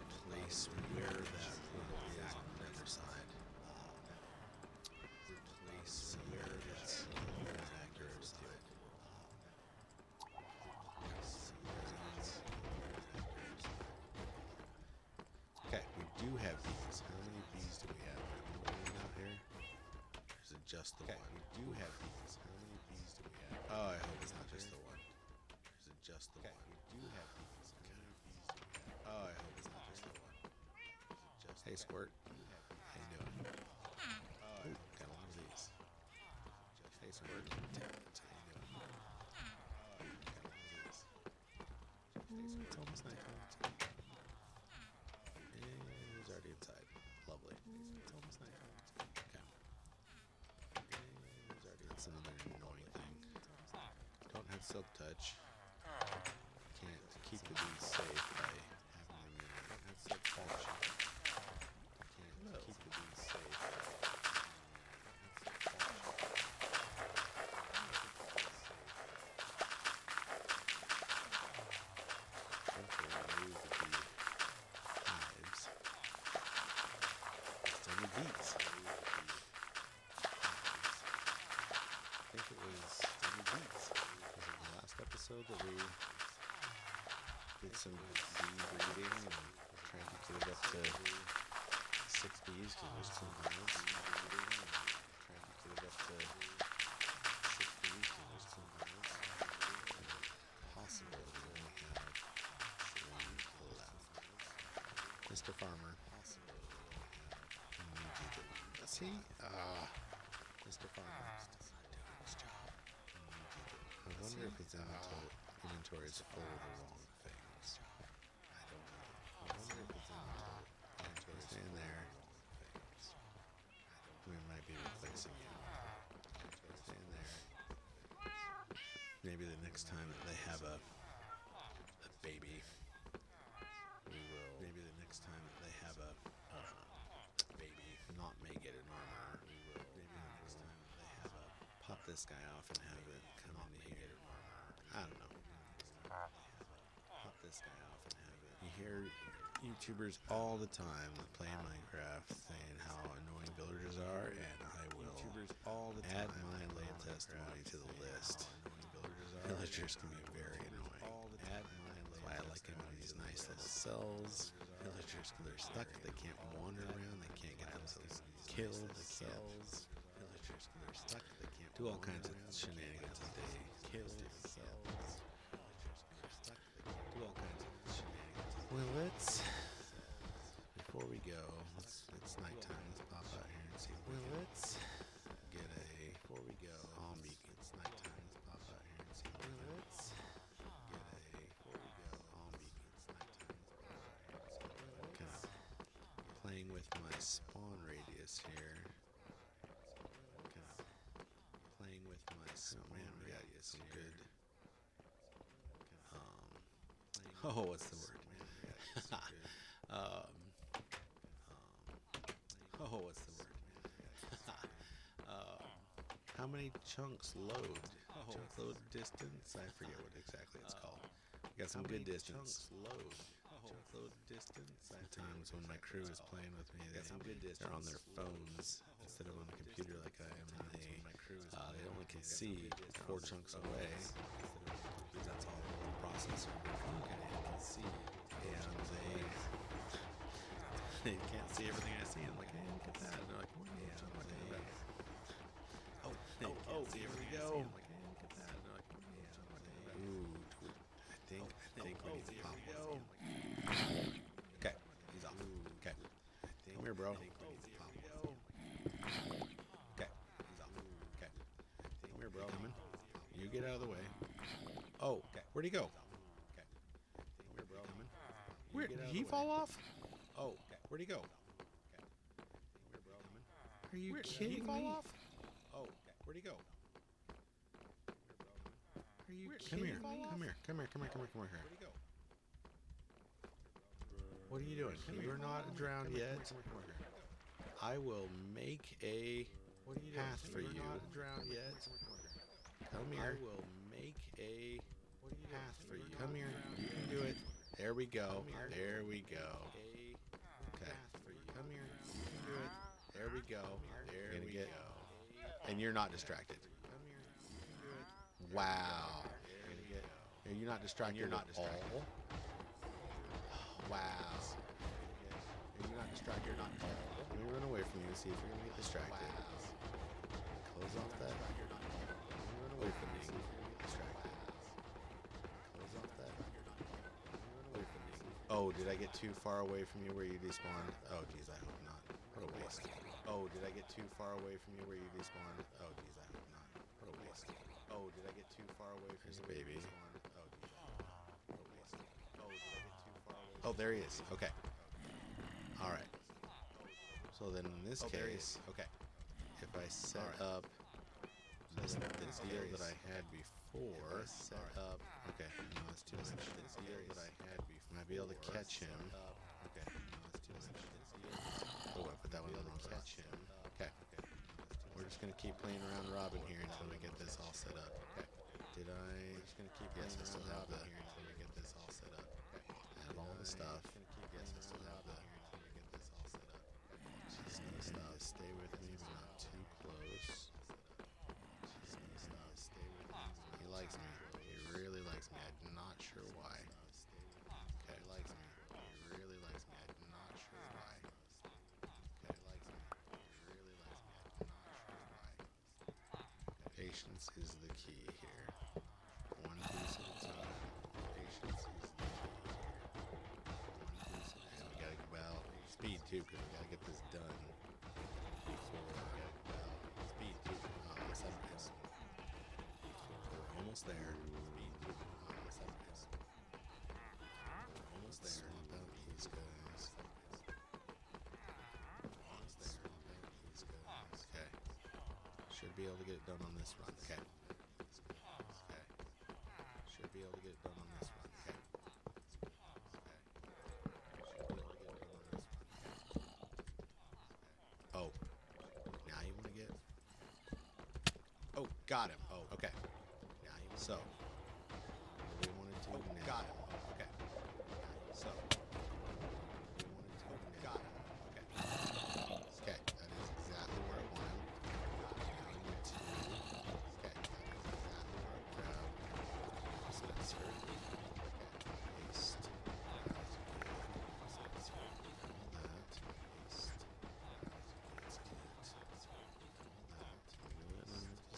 replace where that portal is on the nether side. Uh, replace where that's more accurate to it. Okay, we do have bees. How many bees do we have? Are we out here? Is it just the okay, one? We do have bees. How many bees do we have? Oh, I hope it's not just the one. Is it just the okay, one? We do have bees. How many bees do we have? Oh, I hope it's not just the one. Is it just hey, the Squirt. One? How you doing? Oh, ooh, got a lot of these. Just hey, Squirt. How you doing? Got a lot of these. Just hey, Squirt. It's almost nighttime. And he's already inside. Lovely. It's almost night. Okay. And he's already. That's another annoying thing. Don't have silk touch. Can't keep the bees safe by having them in. Don't have silk touch. Can't no. keep the bees safe. That we did some bee breeding and trying to get it up to six bees because there's two males. Trying to get it up to six bees because there's two males. Possible we only have one left. Mister Farmer. Does he? Ah, Mister Farmer does not do his job. I wonder if his inventory is full of the wrong things. I don't know. I wonder if his inventory is in there. We might be replacing it. Stay in there. Maybe the next time that they have a a baby, we will. Maybe the next time that they have a uh, baby, not make it an armor. We will. Maybe the next time that they have a. Pop this guy off and have it come into here. I don't know. Pop this guy off and have it. You hear YouTubers all the time playing Minecraft saying how annoying villagers are, and I will YouTubers all the time add my lay testimony to the list. Villagers can be very annoying. Add my That's why I like them in these nice little cells. Villagers, they're stuck. They can't wander around. They can't get themselves killed. Cells. Villagers, they're stuck. They can't do all kinds of shenanigans that they kill themselves. Villagers, they're stuck. They can't do all kinds of shenanigans. Well, let's before we go, let's, it's nighttime. Let's pop out here and see. Well, let's get a before we go. Zombie. It's nighttime. Let's pop out here and see. Well, let's get a before we go. Zombie. It's nighttime. Let's pop out here and see. Kind of playing with my spawn radius here. Playing with my spawn oh, radius here. Good. Um. Oh, what's the word? um. Oh, what's the word? um, how many chunks load? Oh, chunk load distance? I forget what exactly it's called. We got some good distance. Chunks load. Oh, chunk load distance. Sometimes when my crew is playing with me, they, they're on their phones. instead of on a computer like I am, they, uh, they only can see four chunks away. Because that's all the processor can see. And they, they can't see everything I see. I'm like, hey, look at that. And they're like, what are you talking about? Oh, oh, oh, here we go. I'm like, hey, look at that. And they're like, what are you talking about? Ooh, I think, I think we need to pop one. Okay, he's off. Okay. Come here, bro. Okay. Okay. Come here, bro. Coming. You get out of the way. Oh, okay. Where'd he go? Okay. Come here, bro. Coming. Where did he fall off? Oh, okay. Where'd he go? Okay. Come here, bro. Coming. Are you kidding me? Did he fall off? Oh, okay. Where'd he go? Are you kidding me? Come here. Come here. Come here. Come here. Come here. Come here. Where'd he go? What are you doing? You're not drowned yet. I will make a path for you. You're not drowned yet. Come here. I will make a path for you. Come here. You can do it. There we go. There we go. Okay. Come here. You can do it. There we go. There we go. And you're not distracted. Come here. You can do it. Wow. You're not distracted at all. Wow. You're not distracted, you're not distracted. Let me run away from you and see if you're going to get distracted. Wow. Close off that. You're not distracted. Let me run away from you and see if you're going to get distracted. Close off that. You're not distracted. Oh, did I get too far away from you where you despawned? Oh, geez, I hope not. What a waste. Oh, did I get too far away from you where you despawned? Oh, geez, I hope not. What a waste. Oh, did I get too far away from you where you despawned? Oh, geez, I hope not. What a waste. Oh, did I get too far away from you? Oh, there he is. Okay. All right. So then, in this oh, case, okay, if I set right. up this this deal that I had before, I set right. up okay, no, that's too much. This deal that I had before, I'd be able to catch him. Okay, no, that's too much. Oh, I put that one on the catch him. Okay, we're just gonna keep playing around robin here until we get this all set up. Okay. Did I? We're just gonna keep yes, I still have the here until we get this all set up. Add all the stuff. Yes, I still have the. She's gonna stop. Stay with me, but not too close. She's gonna stop. Stay with me. He likes me. He really likes me. I'm not sure why. Okay, he likes me. He really likes me. I'm not sure why. Okay, he likes me. He really likes me. I'm not sure why. Patience is the key here. One piece at a time. Patience is the key here. One piece at a time. We gotta go out. Speed too, because we gotta get this done. Speed too. Oh, yes, that's nice. We're almost there. Speed too. Oh, yes, that's nice. We're almost there. Swap out these guys. Almost there. Swap out these guys. Okay. Should be able to get it done on this run. Okay. Okay. Should be able to get it done on this run. Okay. Oh, now you want to get... Oh, got him. Oh, okay. Now you so, what we wanted to... Oh, now. Got him. Oh, okay. So, what we wanted to... Oh, got him. Okay. Okay, that is exactly where I want him. Now you want to... Okay, that is exactly where I want him.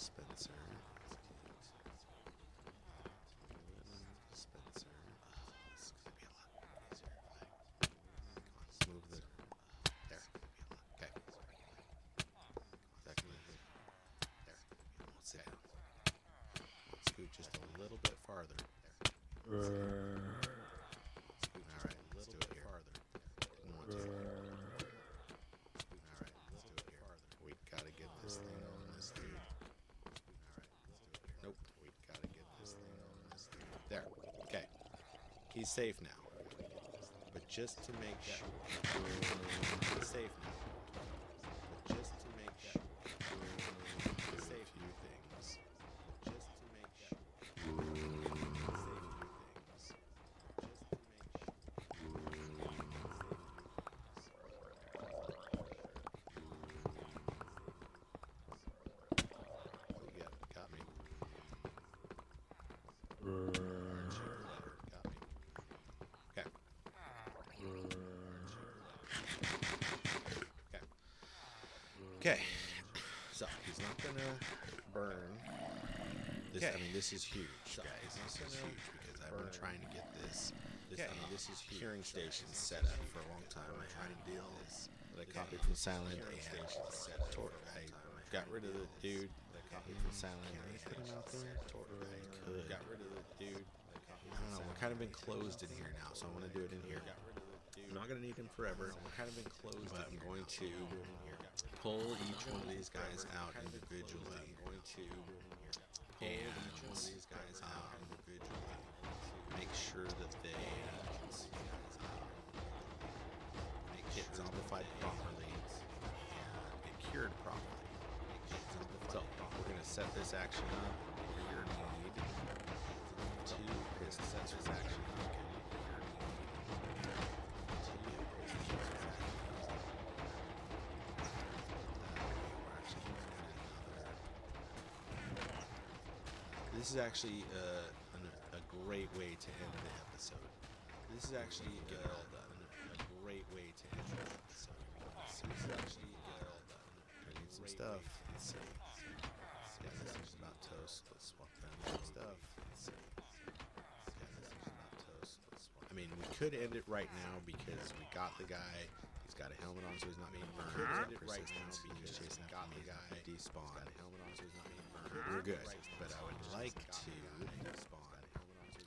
Spencer. Okay, paste. Spencer. That. Dispenser. Dispenser. Oh, this is gonna be a lot easier if I come on, just move the there. Okay. That can be good. There. Won't sit down. Let's scoot just a little bit farther. There. Scoot just right, a little bit farther. Didn't want to. We gotta get this thing on this dude. Nope. We gotta get this thing on this dude. There. Okay. He's safe now. But just to make sure. He's safe now. But just to make sure. He's safe. A few things. Just to make sure. He's safe. Things. Just to make sure. He's safe. Thank you. Okay. So he's not gonna burn. This, okay. I mean, this is huge, so, guys. This is huge because burn. I've been trying to get this. this okay. I mean, this is huge. Curing station set up for a long time. I tried to deal with this. That I copied from Silent and I got rid of the dude. That I copied from Silent and put him out there. I could. Got rid of the dude. I don't know. We're kind of enclosed in here now, so I want to do it in here. I'm not going to need him forever. We're kind of enclosed, but I'm going to pull each one of these guys out individually. I'm going to pull each one of these guys out individually. Make sure that they get zombified properly and get cured properly. So we're going to set this action up. We're going to need two pistons. Set this action up. This is actually uh, an, a great way to end the episode. This is actually get it all done. A great way to end the episode. So this is actually get it all done. I need some stuff. Let's see. Yeah, this is not toast. Let's swap that with stuff. Let's see. Yeah, this is not toast. Let's swap. I mean, we could end it right now because we got the guy. He's got a helmet on, so he's not being burned. We could end it right now because he's got the guy. Despawn. Got a helmet on, so he's not being burned. We're good, but I would like to despawn.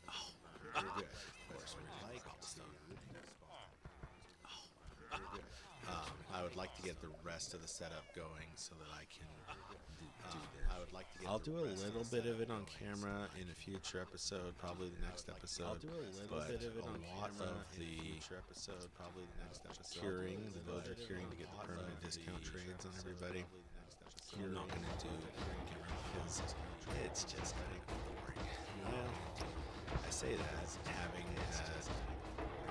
Oh, we're good. Of course, we'd like to. Um, I would like to get the rest of the setup going so that I can do this. I would like to. Get I'll do a little bit of it on camera in a future episode, probably the next episode. I'll do a little bit of it on camera in a future episode, probably the next episode. Curing the villager curing to get the permanent discount trades on everybody. You're not going to do camera because it's just kind of boring. I say that having that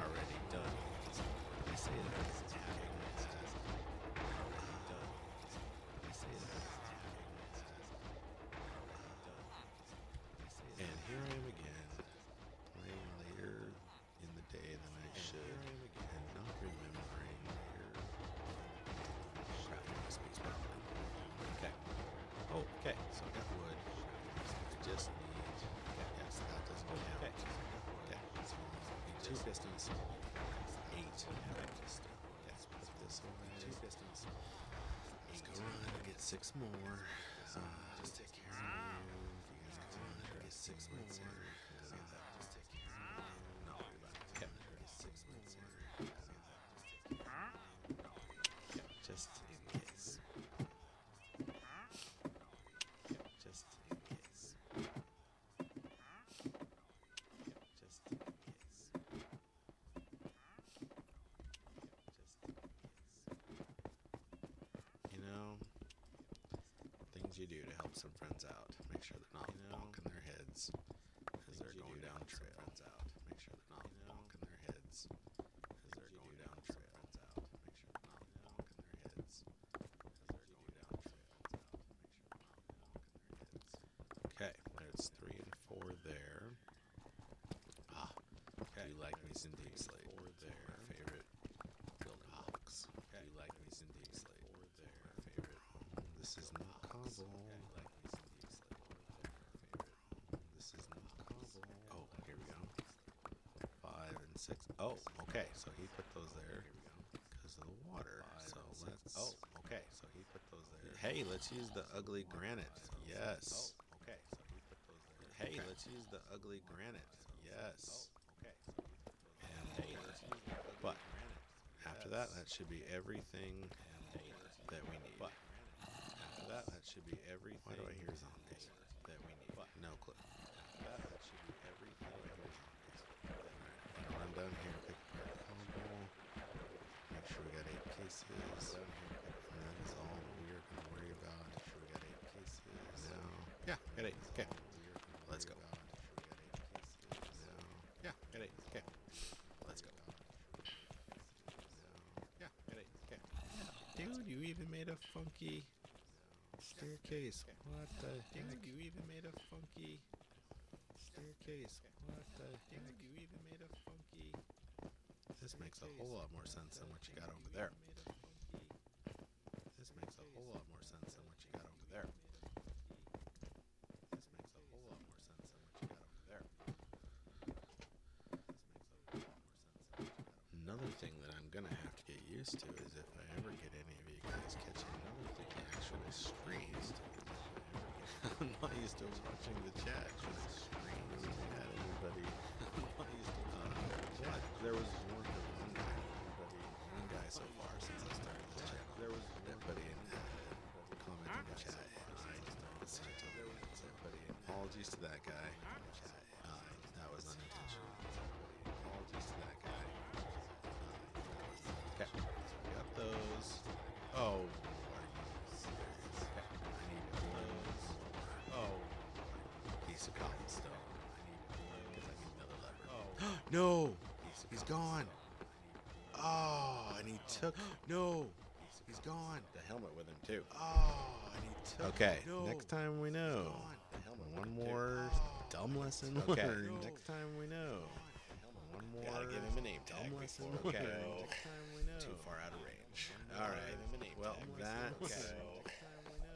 already done. I say that having that already done. I say that. And here I am again, playing later in the day than I should, and not remembering later. Crafting my space properly. Okay. Oh, okay. So I got wood. I just need. Okay, yes, that doesn't go down. Okay. Okay. So need two pistons. Eight. Okay. Let's put this one. Two pistons. Let's go run and get six more. Uh, just take care of you. Get six minutes in. Doesn't get that. Just take care of No, okay. Get six minutes in. Doesn't get that. Just take Just in case. Just in case. Just in case. Just in case. You know, things you do to help some friends out. Make sure they're not you know, bonking their heads as they're going down the trail. Friends out. Make sure they're not you know, bonking their heads as they're going down the trail. Friends out. Make sure they're not bonking their heads as they're going down the trail. Make sure they're not bonking their heads. Okay, there's three and four there. Ah, okay. Do you like me some deep slate? Four there. My favorite building blocks. Okay. Do you like me some deep slate? Four there. My favorite. This is not cobble. This is not cobble. Oh, here we go. Five and six. Oh, okay. So he put those there because of the water. So let's. Oh, okay. So he put those there. Hey, let's use the ugly granite. Yes. Okay. So he put those there. Hey, let's use the ugly granite. Yes. Okay. And water. But after that, that should be everything that we need. But That, that should be everything. Why do I hear zombies? That we need. What? No clue. That, that should be everything. Alright, when I'm done here, pick up the combo. Make sure we got eight cases. And that is all we are going to worry about. Make sure we got eight cases. No. Yeah, got eight. Okay. Let's go. No. Yeah, got eight. Okay. Let's go. Yeah, got eight. Okay. Dude, you even made a funky staircase. What the heck? You even made a funky staircase. What the heck? You even made a funky. This makes a whole lot more sense than what you got over there. This makes a a whole lot more sense than what you got over there. This makes a whole lot more sense than what you got over there. This makes a whole lot more sense than what you got over there. Another thing that I'm gonna have to get used to is if I ever get any of you guys catching another thing actually streams. I'm not used to watching the chat. Just streams at everybody. I'm not used to watching the chat. There was one one guy, everybody, one guy so far since I started this channel. There was everybody in the comment in the chat. I just everybody. Apologies to that guy. Uh, that was unintentional. Apologies to that guy. Okay, so we got those. Oh, are you serious? Okay, I need those. Oh, piece of cobblestone. I need because I need another lever. Oh, no, he's gone. Oh, and he took. No, he's gone. The helmet with him too. Oh, and he took. Okay, no. Next time we know. The helmet. One more oh. dumb lesson. Okay, no. Next time we know. One more. Gotta give him a name tag before. Okay. Next time we know. Too far out of range. All right. Well, that's. Okay.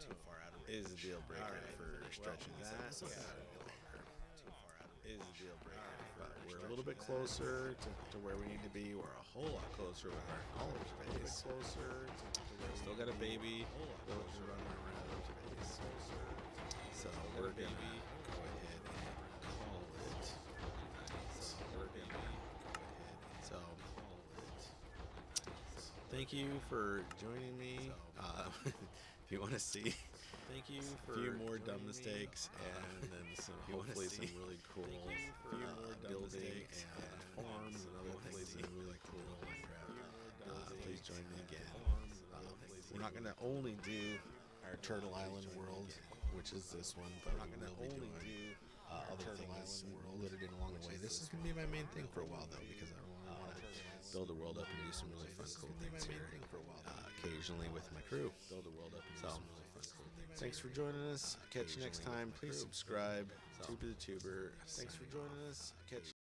Too far out of range. Is a deal breaker right, for well, stretching this episode yeah. longer. Too far out of range. Is a deal breaker. Right, but we're a little bit closer to, to where we need to be. We're a whole lot closer with our knowledge base. A little bit closer. To, to where still got a baby. Villager running around base. So we're baby. Go ahead and call it. So we're baby. Go ahead. So. Thank you for joining me. Uh, if you want to see thank you for a few more dumb mistakes me. and then some, hopefully some really cool uh, buildings and farms and other things that are really cool in Minecraft, uh, please join me again. Uh, we're not going to only do our Turtle Island world, which is this one, but we're not going to only do Uh, other things littered in along the way. This is going to be my main thing for a while, though, because I want to build the world up and do some really fun, cool things here, uh, occasionally with my crew. Build the world up. So, thanks for joining us. Catch you next time. Please subscribe to TuberTheTuber. Thanks for joining us. Catch.